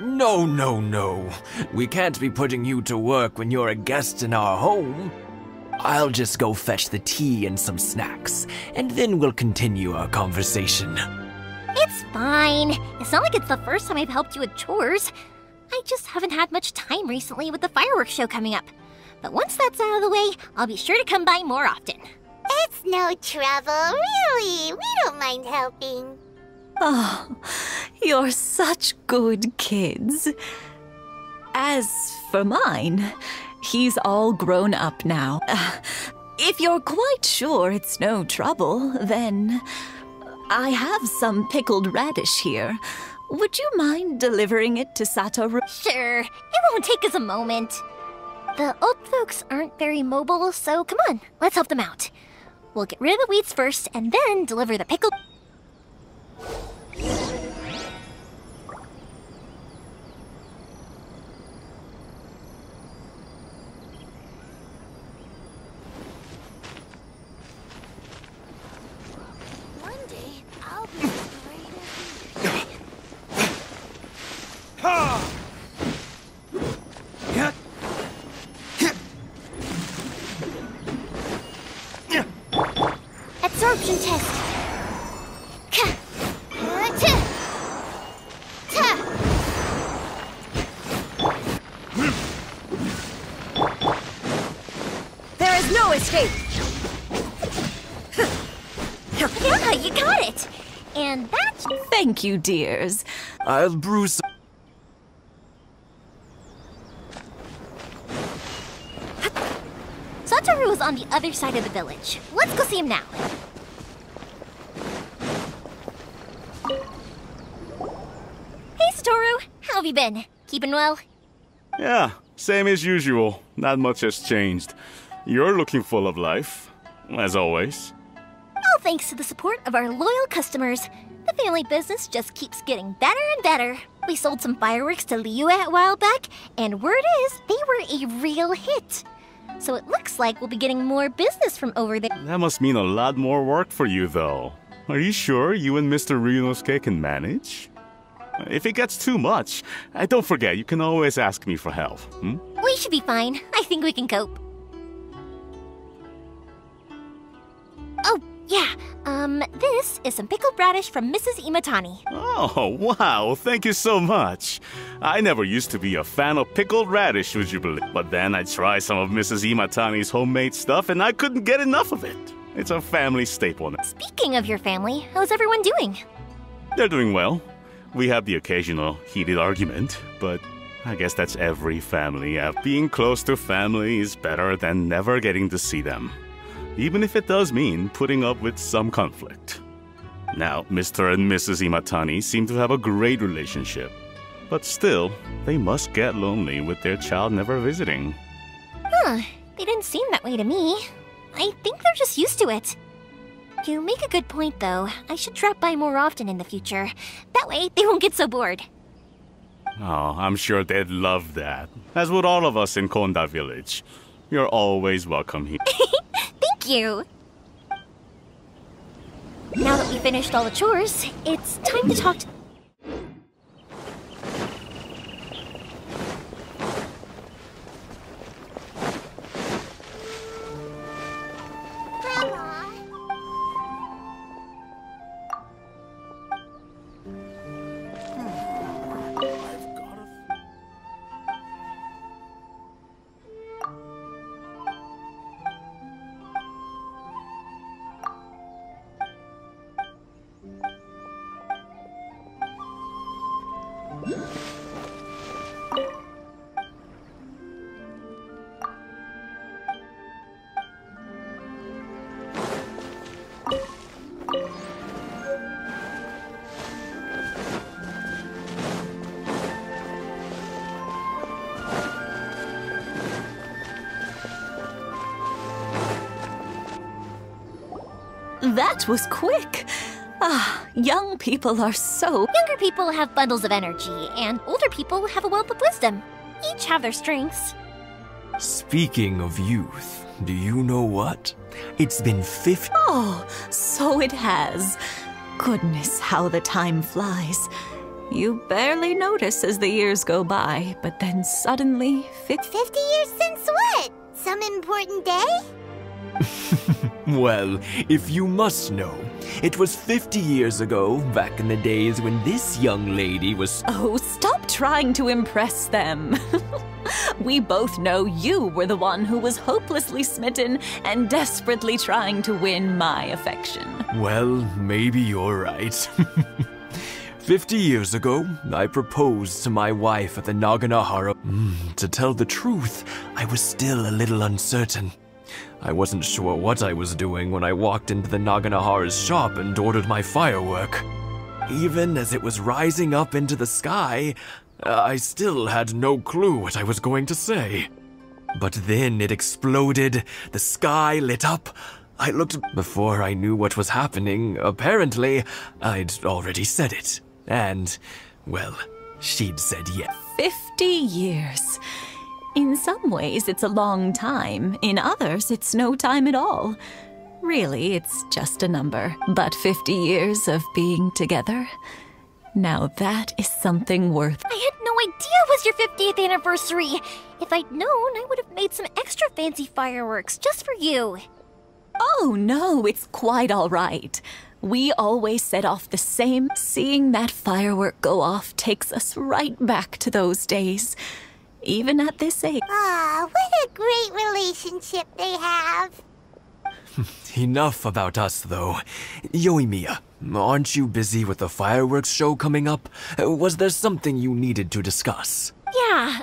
No, no, no. We can't be putting you to work when you're a guest in our home. I'll just go fetch the tea and some snacks, and then we'll continue our conversation. It's fine. It's not like it's the first time I've helped you with chores. I just haven't had much time recently with the fireworks show coming up. But once that's out of the way, I'll be sure to come by more often. It's no trouble, really. We don't mind helping. Oh, you're such good kids. As for mine, he's all grown up now. If you're quite sure it's no trouble, then I have some pickled radish here. Would you mind delivering it to Satoru? Sure. It won't take us a moment. The old folks aren't very mobile, so come on, let's help them out. We'll get rid of the weeds first, and then deliver the pickle. One day, I'll be the greatest. Ha! Absorption test. There is no escape. Yeah, you got it. And that's— Thank you, dears. I'll brew some— Satoru is on the other side of the village. Let's go see him now. Satoru, how have you been? Keeping well? Yeah, same as usual. Not much has changed. You're looking full of life, as always. All thanks to the support of our loyal customers. The family business just keeps getting better and better. We sold some fireworks to Liyue a while back, and word is they were a real hit. So it looks like we'll be getting more business from over there. That must mean a lot more work for you, though. Are you sure you and Mr. Ryunosuke can manage? If it gets too much, don't forget, you can always ask me for help. We should be fine. I think we can cope. Oh, yeah. This is some pickled radish from Mrs. Imatani. Oh, wow. Thank you so much. I never used to be a fan of pickled radish, would you believe? But then I tried some of Mrs. Imatani's homemade stuff, and I couldn't get enough of it. It's a family staple now. Speaking of your family, how's everyone doing? They're doing well. We have the occasional heated argument, but I guess that's every family. Being close to family is better than never getting to see them, even if it does mean putting up with some conflict. Now, Mr. and Mrs. Imatani seem to have a great relationship, But still, they must get lonely with their child never visiting. Huh, they didn't seem that way to me. I think they're just used to it. You make a good point, though. I should drop by more often in the future. That way, they won't get so bored. Oh, I'm sure they'd love that. As would all of us in Konda Village. You're always welcome here. Thank you! Now that we've finished all the chores, it's time to talk to... That was quick! Ah, young people are so... Younger people have bundles of energy, and older people have a wealth of wisdom. Each have their strengths. Speaking of youth, do you know what? It's been 50... Oh, so it has. Goodness, how the time flies. You barely notice as the years go by, but then suddenly... 50 years since what? Some important day? Well, if you must know, it was 50 years ago, back in the days when this young lady was... Oh, stop trying to impress them. We both know you were the one who was hopelessly smitten and desperately trying to win my affection. Well, maybe you're right. 50 years ago, I proposed to my wife at the Naganohara. To tell the truth, I was still a little uncertain. I wasn't sure what I was doing when I walked into the Naganohara's shop and ordered my firework. Even as it was rising up into the sky, I still had no clue what I was going to say. But then it exploded, the sky lit up, I looked... Before I knew what was happening, apparently, I'd already said it. And, well, she'd said yes. 50 years. In some ways, it's a long time. In others, it's no time at all. Really, it's just a number. But 50 years of being together? Now that is something worth... I had no idea it was your 50th anniversary! If I'd known, I would have made some extra fancy fireworks just for you. Oh no, it's quite all right. We always set off the same. Seeing that firework go off takes us right back to those days. Even at this age. Ah, what a great relationship they have. Enough about us, though. Yoimiya, aren't you busy with the fireworks show coming up? Was there something you needed to discuss? Yeah,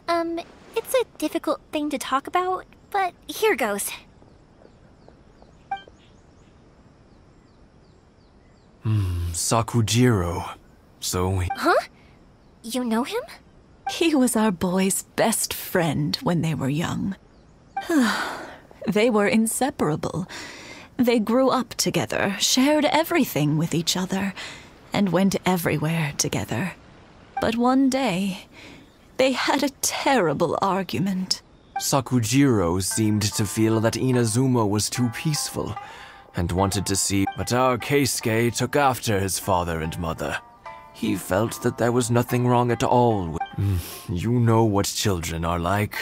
it's a difficult thing to talk about, but here goes. Sakujiro. So... Huh? You know him? He was our boy's best friend when they were young. They were inseparable. They grew up together, shared everything with each other, and went everywhere together. But one day, they had a terrible argument. Sakujiro seemed to feel that Inazuma was too peaceful, and wanted to see... But our Keisuke took after his father and mother. He felt that there was nothing wrong at all with... You know what children are like.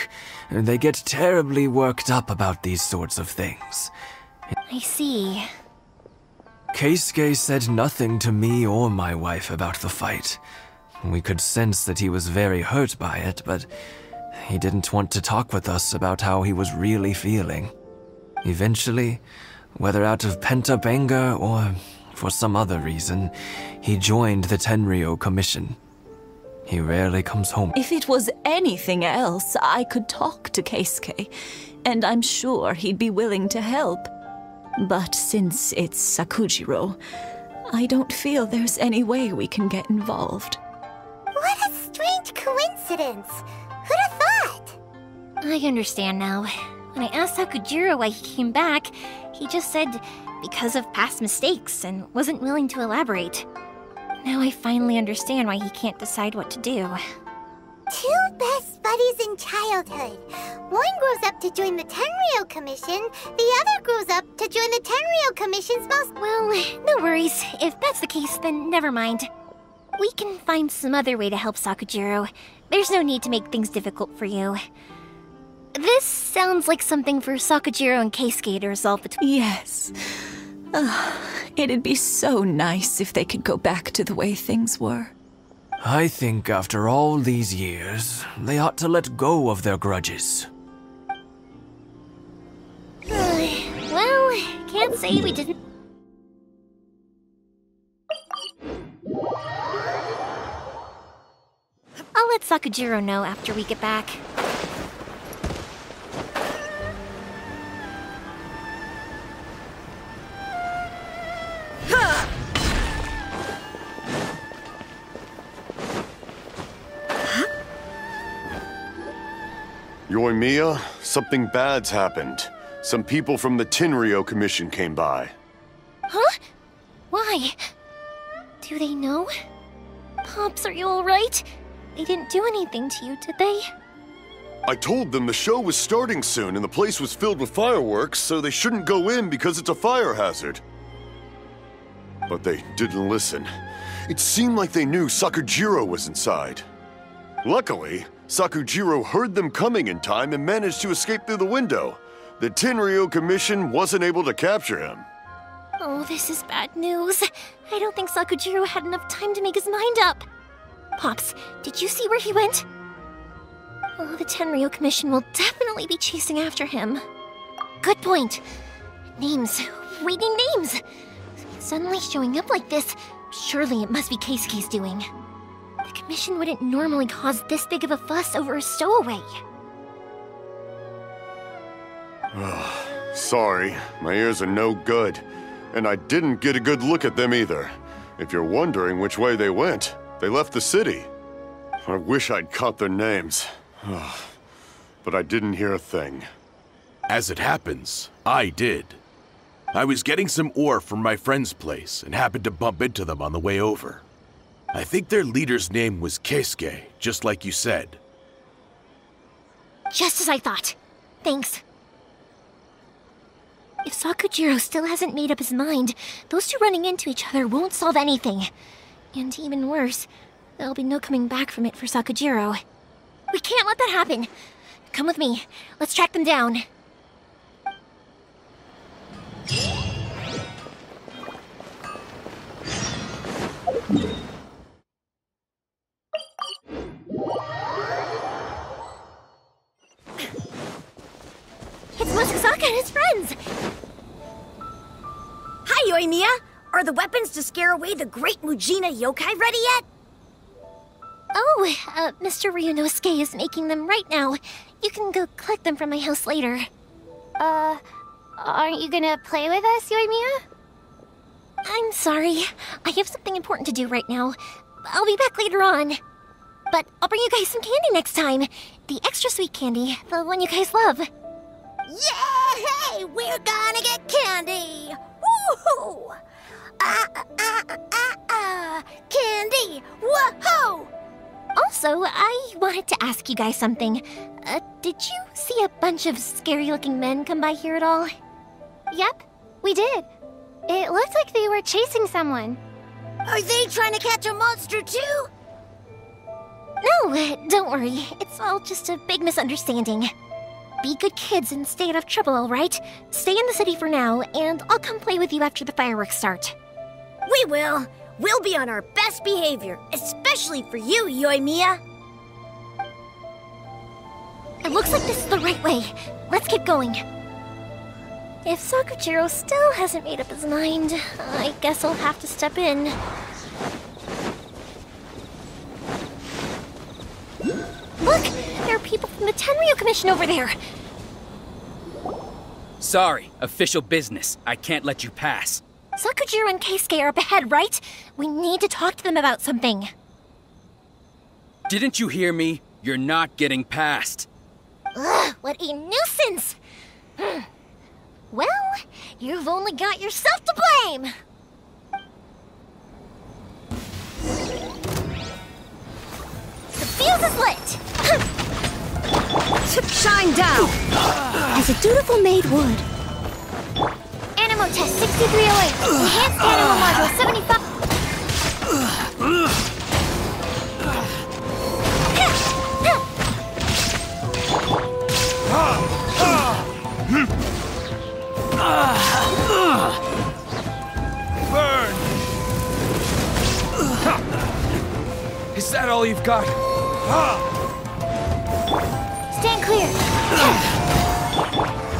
They get terribly worked up about these sorts of things. I see. Keisuke said nothing to me or my wife about the fight. We could sense that he was very hurt by it, but he didn't want to talk with us about how he was really feeling. Eventually, whether out of pent-up anger or for some other reason, he joined the Tenryo Commission. He rarely comes home. If it was anything else, I could talk to Keisuke, and I'm sure he'd be willing to help. But since it's Sakujiro, I don't feel there's any way we can get involved. What a strange coincidence! coincidence. Who'd have thought? I understand now. When I asked Sakujiro why he came back, he just said because of past mistakes and wasn't willing to elaborate. Now I finally understand why he can't decide what to do. Two best buddies in childhood. One grows up to join the Tenryo Commission, the other grows up to join the Tenryo Commission's most... Well, no worries. If that's the case, then never mind. We can find some other way to help Sakujiro. There's no need to make things difficult for you. This sounds like something for Sakujiro and Keisuke to resolve between... Yes. Oh, it'd be so nice if they could go back to the way things were. I think after all these years, they ought to let go of their grudges. Well, can't say we didn't... I'll let Sakujiro know after we get back. Yoimiya, something bad's happened. Some people from the Tenryo Commission came by. Huh? Why? Do they know? Pops, are you alright? They didn't do anything to you, did they? I told them the show was starting soon and the place was filled with fireworks, so they shouldn't go in because it's a fire hazard. But they didn't listen. It seemed like they knew Sakujiro was inside. Luckily, Sakujiro heard them coming in time and managed to escape through the window. The Tenryo Commission wasn't able to capture him. Oh, this is bad news. I don't think Sakujiro had enough time to make his mind up. Pops, did you see where he went? Oh, the Tenryo Commission will definitely be chasing after him. Good point. Names. We need names. Suddenly showing up like this, surely it must be Keisuke's doing. The Commission wouldn't normally cause this big of a fuss over a stowaway. Sorry, my ears are no good. And I didn't get a good look at them either. If you're wondering which way they went, they left the city. I wish I'd caught their names. But I didn't hear a thing. As it happens, I did. I was getting some ore from my friend's place and happened to bump into them on the way over. I think their leader's name was Keisuke, just like you said. Just as I thought. Thanks. If Sakujiro still hasn't made up his mind, those two running into each other won't solve anything. And even worse, there'll be no coming back from it for Sakujiro. We can't let that happen! Come with me. Let's track them down. Mosasaka and his friends! Hi, Yoimiya! Are the weapons to scare away the Great Mujina Yokai ready yet? Oh, Mr. Ryunosuke is making them right now. You can go collect them from my house later. Aren't you gonna play with us, Yoimiya? I'm sorry. I have something important to do right now. I'll be back later on. But I'll bring you guys some candy next time. The extra sweet candy, the one you guys love. Yay! We're gonna get candy! Woohoo! Candy! Woohoo! Also, I wanted to ask you guys something. Did you see a bunch of scary-looking men come by here at all? Yep, we did. It looked like they were chasing someone. Are they trying to catch a monster too? No, don't worry. It's all just a big misunderstanding. Be good kids and stay out of trouble, alright? Stay in the city for now, and I'll come play with you after the fireworks start. We will! We'll be on our best behavior, especially for you, Yoimiya! It looks like this is the right way. Let's keep going. If Sakujiro still hasn't made up his mind, I guess I'll have to step in. Look! There are people from the Tenryo Commission over there! Sorry, official business. I can't let you pass. Sakujiro and Keisuke are up ahead, right? We need to talk to them about something. Didn't you hear me? You're not getting past. Ugh, what a nuisance! Well, you've only got yourself to blame! The fuse is lit! Shine down! As a dutiful maid would. Animo test 6308. Enhanced animo module 75. Burn! Is that all you've got? Stand clear!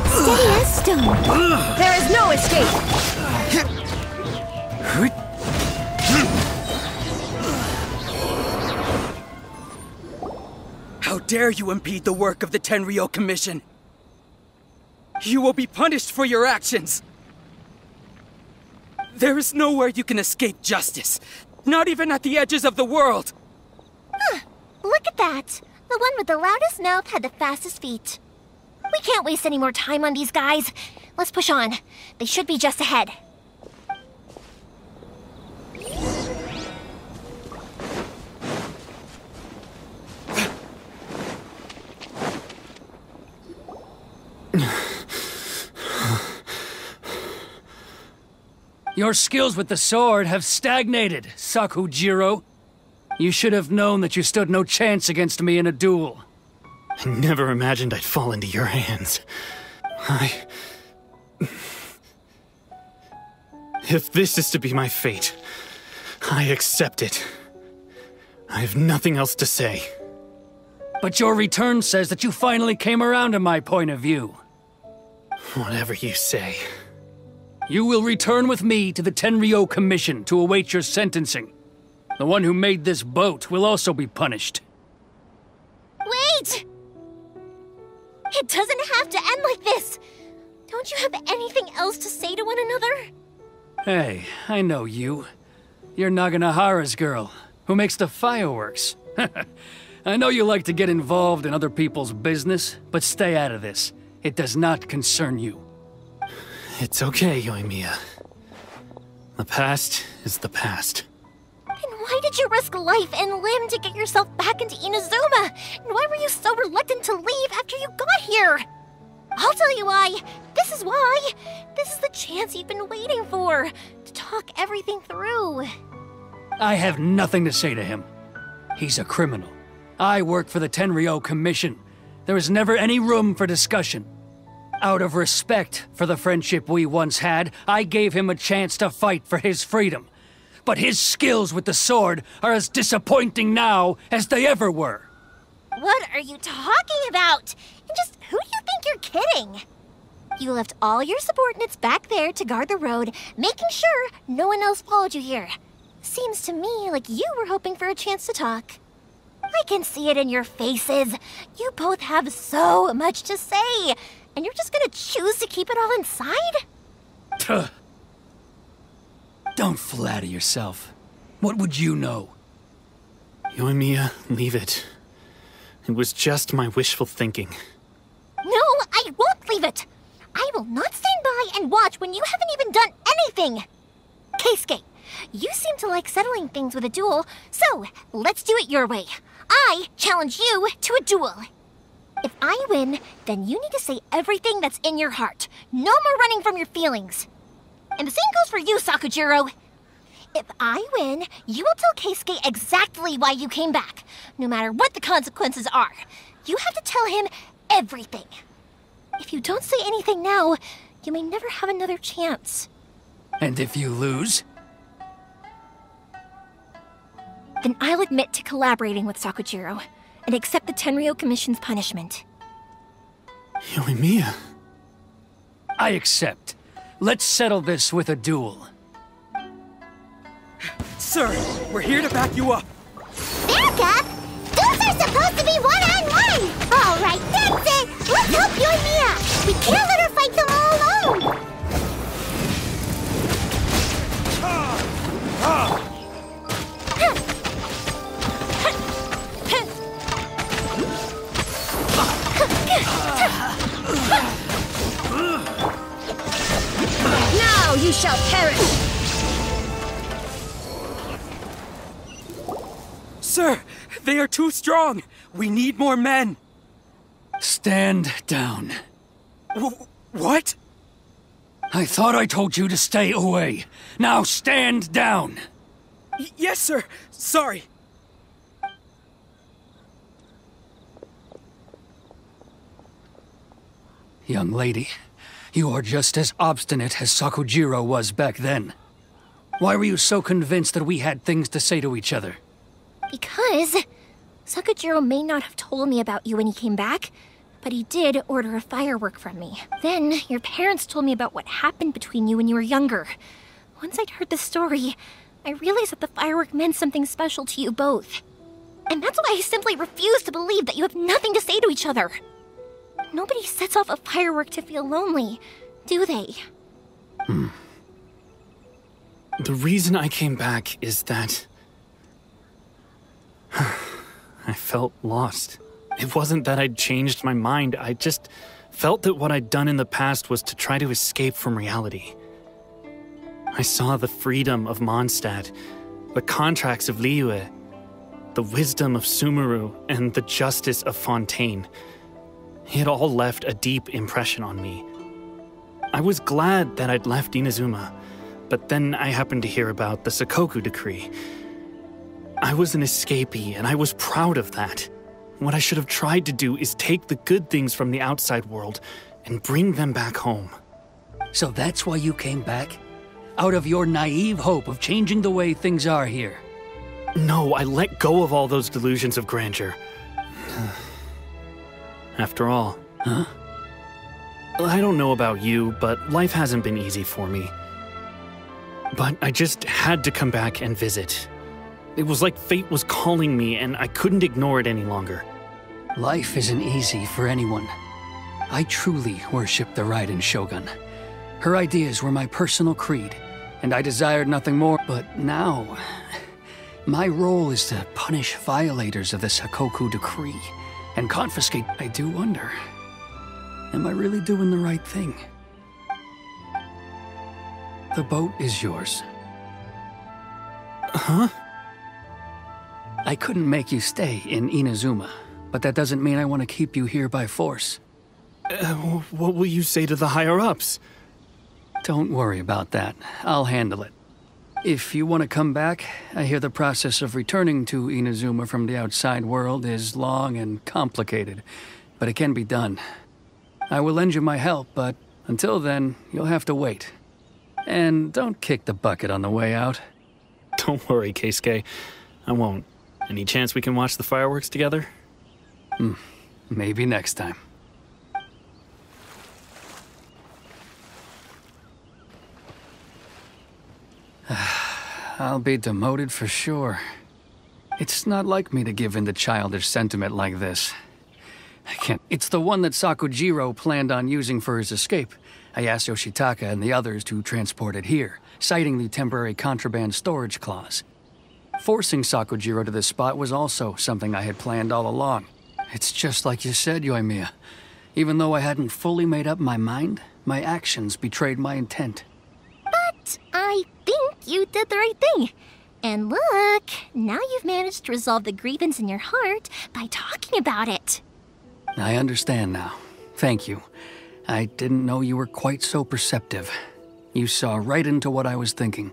Steady as stone! There is no escape! How dare you impede the work of the Tenryo Commission! You will be punished for your actions! There is nowhere you can escape justice, not even at the edges of the world! Huh, look at that! The one with the loudest mouth had the fastest feet. We can't waste any more time on these guys. Let's push on. They should be just ahead. Your skills with the sword have stagnated, Sakujiro. You should have known that you stood no chance against me in a duel. I never imagined I'd fall into your hands. If this is to be my fate, I accept it. I have nothing else to say. But your return says that you finally came around to my point of view. Whatever you say. You will return with me to the Tenryo Commission to await your sentencing. The one who made this boat will also be punished. Wait! It doesn't have to end like this! Don't you have anything else to say to one another? Hey, I know you. You're Naganohara's girl, who makes the fireworks. I know you like to get involved in other people's business, but stay out of this. It does not concern you. It's okay, Yoimiya. The past is the past. Then why did you risk life and limb to get yourself back into Inazuma? And why were you so reluctant to leave after you got here? I'll tell you why. This is why. This is the chance you've been waiting for. To talk everything through. I have nothing to say to him. He's a criminal. I work for the Tenryo Commission. There is never any room for discussion. Out of respect for the friendship we once had, I gave him a chance to fight for his freedom. But his skills with the sword are as disappointing now as they ever were. What are you talking about? And just who do you think you're kidding? You left all your subordinates back there to guard the road, making sure no one else followed you here. Seems to me like you were hoping for a chance to talk. I can see it in your faces. You both have so much to say. And you're just gonna choose to keep it all inside? Don't flatter yourself. What would you know? Yoimiya, leave it. It was just my wishful thinking. No, I won't leave it! I will not stand by and watch when you haven't even done anything! Keisuke, you seem to like settling things with a duel, so let's do it your way. I challenge you to a duel. If I win, then you need to say everything that's in your heart. No more running from your feelings. And the same goes for you, Sakujiro. If I win, you will tell Keisuke exactly why you came back, no matter what the consequences are. You have to tell him everything. If you don't say anything now, you may never have another chance. And if you lose? Then I'll admit to collaborating with Sakujiro. And accept the Tenryo Commission's punishment. Yoimiya. I accept. Let's settle this with a duel. Sir, we're here to back you up. Back up? Duels are supposed to be one-on-one! Alright, that's it! Let's help Yoimiya! We can't let her fight them all alone! you shall perish! Sir, they are too strong! We need more men! Stand down. What? I thought I told you to stay away. Now stand down! Yes, sir! Sorry! Young lady, you are just as obstinate as Sakujiro was back then. Why were you so convinced that we had things to say to each other? Because Sakujiro may not have told me about you when he came back, but he did order a firework from me. Then your parents told me about what happened between you when you were younger. Once I'd heard the story, I realized that the firework meant something special to you both. And that's why I simply refuse to believe that you have nothing to say to each other. Nobody sets off a firework to feel lonely, do they? The reason I came back is that I felt lost. It wasn't that I'd changed my mind, I just felt that what I'd done in the past was to try to escape from reality. I saw the freedom of Mondstadt, the contracts of Liyue, the wisdom of Sumeru, and the justice of Fontaine. It all left a deep impression on me. I was glad that I'd left Inazuma, but then I happened to hear about the Sakoku Decree. I was an escapee, and I was proud of that. What I should have tried to do is take the good things from the outside world and bring them back home. So that's why you came back? Out of your naive hope of changing the way things are here? No, I let go of all those delusions of grandeur. After all, I don't know about you, but life hasn't been easy for me. But I just had to come back and visit. It was like fate was calling me, and I couldn't ignore it any longer. Life isn't easy for anyone. I truly worship the Raiden Shogun. Her ideas were my personal creed, and I desired nothing more. But now, my role is to punish violators of the Sakoku Decree. And confiscate. I do wonder, am I really doing the right thing? The boat is yours. Huh? I couldn't make you stay in Inazuma, but that doesn't mean I want to keep you here by force. What will you say to the higher-ups? Don't worry about that. I'll handle it. If you want to come back, I hear the process of returning to Inazuma from the outside world is long and complicated, but it can be done. I will lend you my help, but until then, you'll have to wait. And don't kick the bucket on the way out. Don't worry, Keisuke. I won't. Any chance we can watch the fireworks together? Maybe next time. I'll be demoted for sure. It's not like me to give in to childish sentiment like this. I can't. It's the one that Sakujiro planned on using for his escape. I asked Yoshitaka and the others to transport it here, citing the temporary contraband storage clause. Forcing Sakujiro to this spot was also something I had planned all along. It's just like you said, Yoimiya. Even though I hadn't fully made up my mind, my actions betrayed my intent. I think you did the right thing. And look, now you've managed to resolve the grievance in your heart by talking about it. I understand now. Thank you. I didn't know you were quite so perceptive. You saw right into what I was thinking.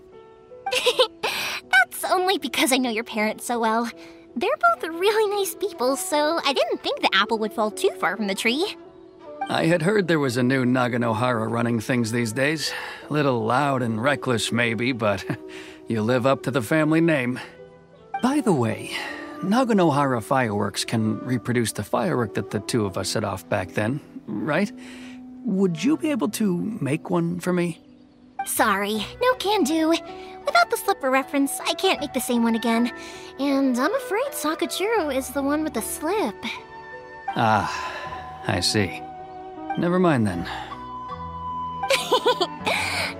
That's only because I know your parents so well. They're both really nice people, so I didn't think the apple would fall too far from the tree. I had heard there was a new Naganohara running things these days. A little loud and reckless, maybe, but you live up to the family name. By the way, Naganohara Fireworks can reproduce the firework that the two of us set off back then, right? Would you be able to make one for me? Sorry, no can do. Without the slipper reference, I can't make the same one again. And I'm afraid Sakujiro is the one with the slip. Ah, I see. Never mind, then.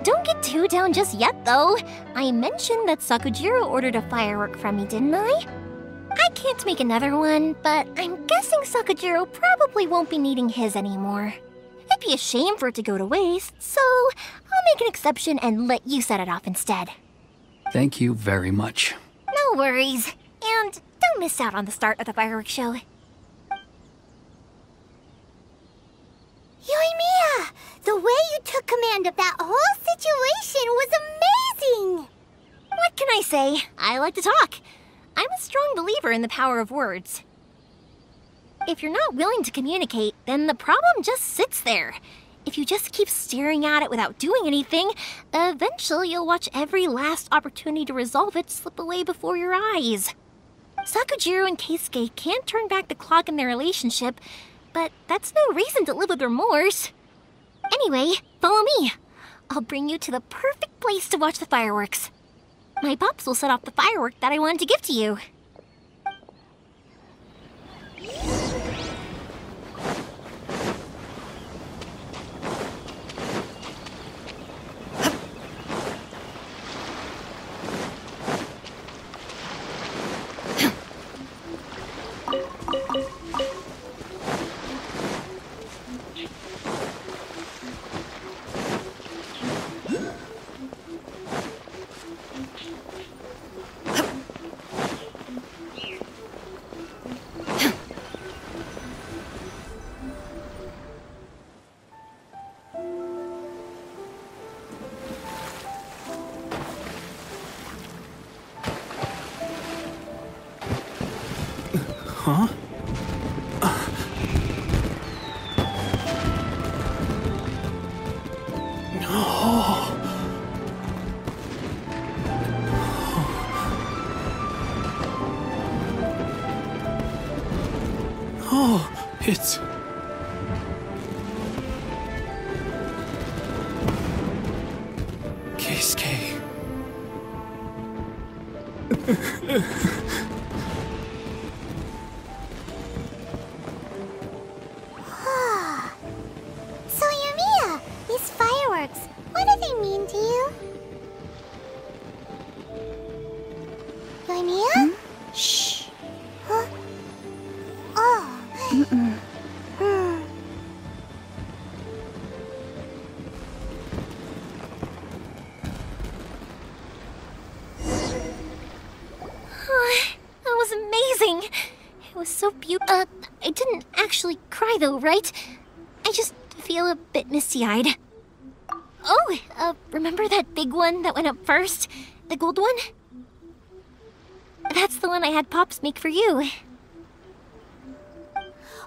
Don't get too down just yet, though. I mentioned that Sakujiro ordered a firework from me, didn't I? I can't make another one, but I'm guessing Sakujiro probably won't be needing his anymore. It'd be a shame for it to go to waste, so I'll make an exception and let you set it off instead. Thank you very much. No worries. And don't miss out on the start of the fireworks show. Yoimiya! The way you took command of that whole situation was amazing! What can I say? I like to talk. I'm a strong believer in the power of words. If you're not willing to communicate, then the problem just sits there. If you just keep staring at it without doing anything, eventually you'll watch every last opportunity to resolve it slip away before your eyes. Sakujiro and Keisuke can't turn back the clock in their relationship, but that's no reason to live with remorse. Anyway, follow me. I'll bring you to the perfect place to watch the fireworks. My pops will set off the firework that I wanted to give to you. It's... Keisuke. So Yoimiya, these fireworks, what do they mean to you? Yoimiya? Hmm? Shh. Huh? Oh. Mm-mm. I didn't actually cry though, right? I just feel a bit misty-eyed. Oh, remember that big one that went up first? The gold one? That's the one I had Pops make for you.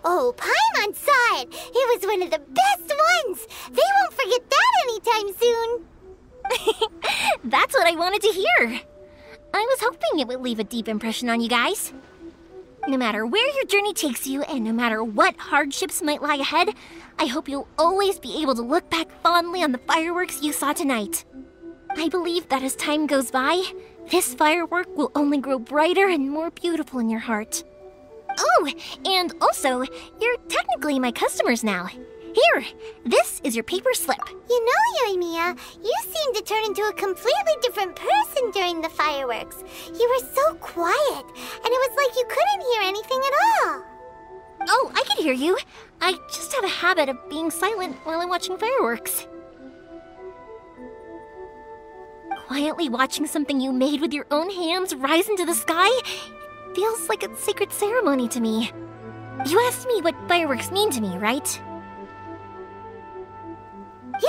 Oh, Paimon saw it! It was one of the best ones! They won't forget that anytime soon! That's what I wanted to hear! I was hoping it would leave a deep impression on you guys. No matter where your journey takes you, and no matter what hardships might lie ahead, I hope you'll always be able to look back fondly on the fireworks you saw tonight. I believe that as time goes by, this firework will only grow brighter and more beautiful in your heart. Oh, and also, you're technically my customers now. Here, this is your paper slip. You know, Yoimiya, you seemed to turn into a completely different person during the fireworks. You were so quiet, and it was like you couldn't hear anything at all. Oh, I could hear you. I just have a habit of being silent while I'm watching fireworks. Quietly watching something you made with your own hands rise into the sky feels like a sacred ceremony to me. You asked me what fireworks mean to me, right?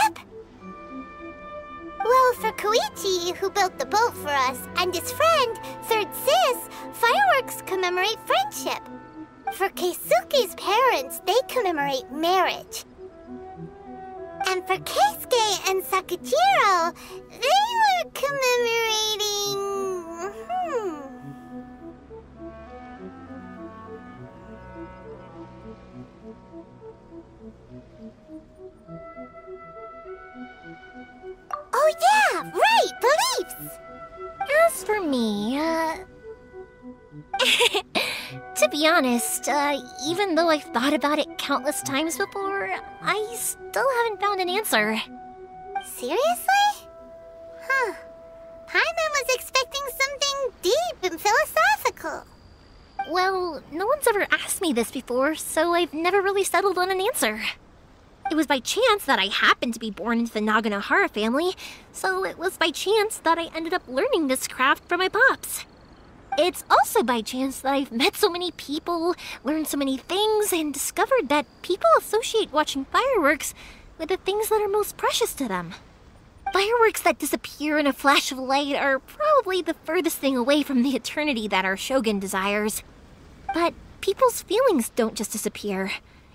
Yep. Well, for Kouichi, who built the boat for us, and his friend, Third Sis, fireworks commemorate friendship. For Keisuke's parents, they commemorate marriage. And for Keisuke and Sakujiro, they were commemorating... Oh yeah, right, beliefs! As for me, to be honest, even though I've thought about it countless times before, I still haven't found an answer. Seriously? Huh. Paimon was expecting something deep and philosophical. Well, no one's ever asked me this before, so I've never really settled on an answer. It was by chance that I happened to be born into the Naganohara family, so it was by chance that I ended up learning this craft from my pops. It's also by chance that I've met so many people, learned so many things, and discovered that people associate watching fireworks with the things that are most precious to them. Fireworks that disappear in a flash of light are probably the furthest thing away from the eternity that our Shogun desires. But people's feelings don't just disappear,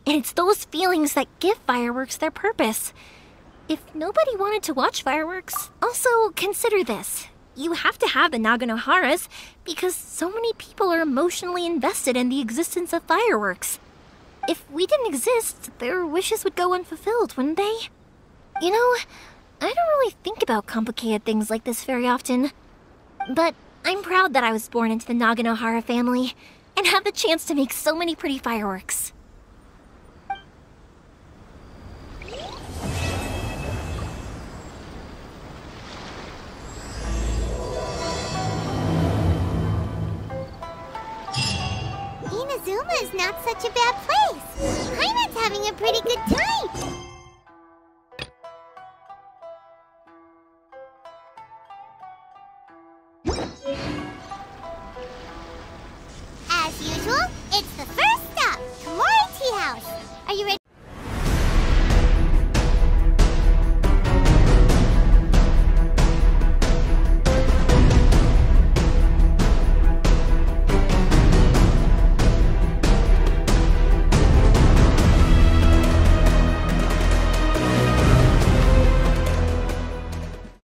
and it's those feelings that give fireworks their purpose. If nobody wanted to watch fireworks, also consider this. You have to have the Naganoharas because so many people are emotionally invested in the existence of fireworks. If we didn't exist, their wishes would go unfulfilled, wouldn't they? You know, I don't really think about complicated things like this very often. But I'm proud that I was born into the Naganohara family and had the chance to make so many pretty fireworks. Inazuma is not such a bad place. Paimon's having a pretty good time. As usual, it's the first stop, Kouichi House. Are you ready?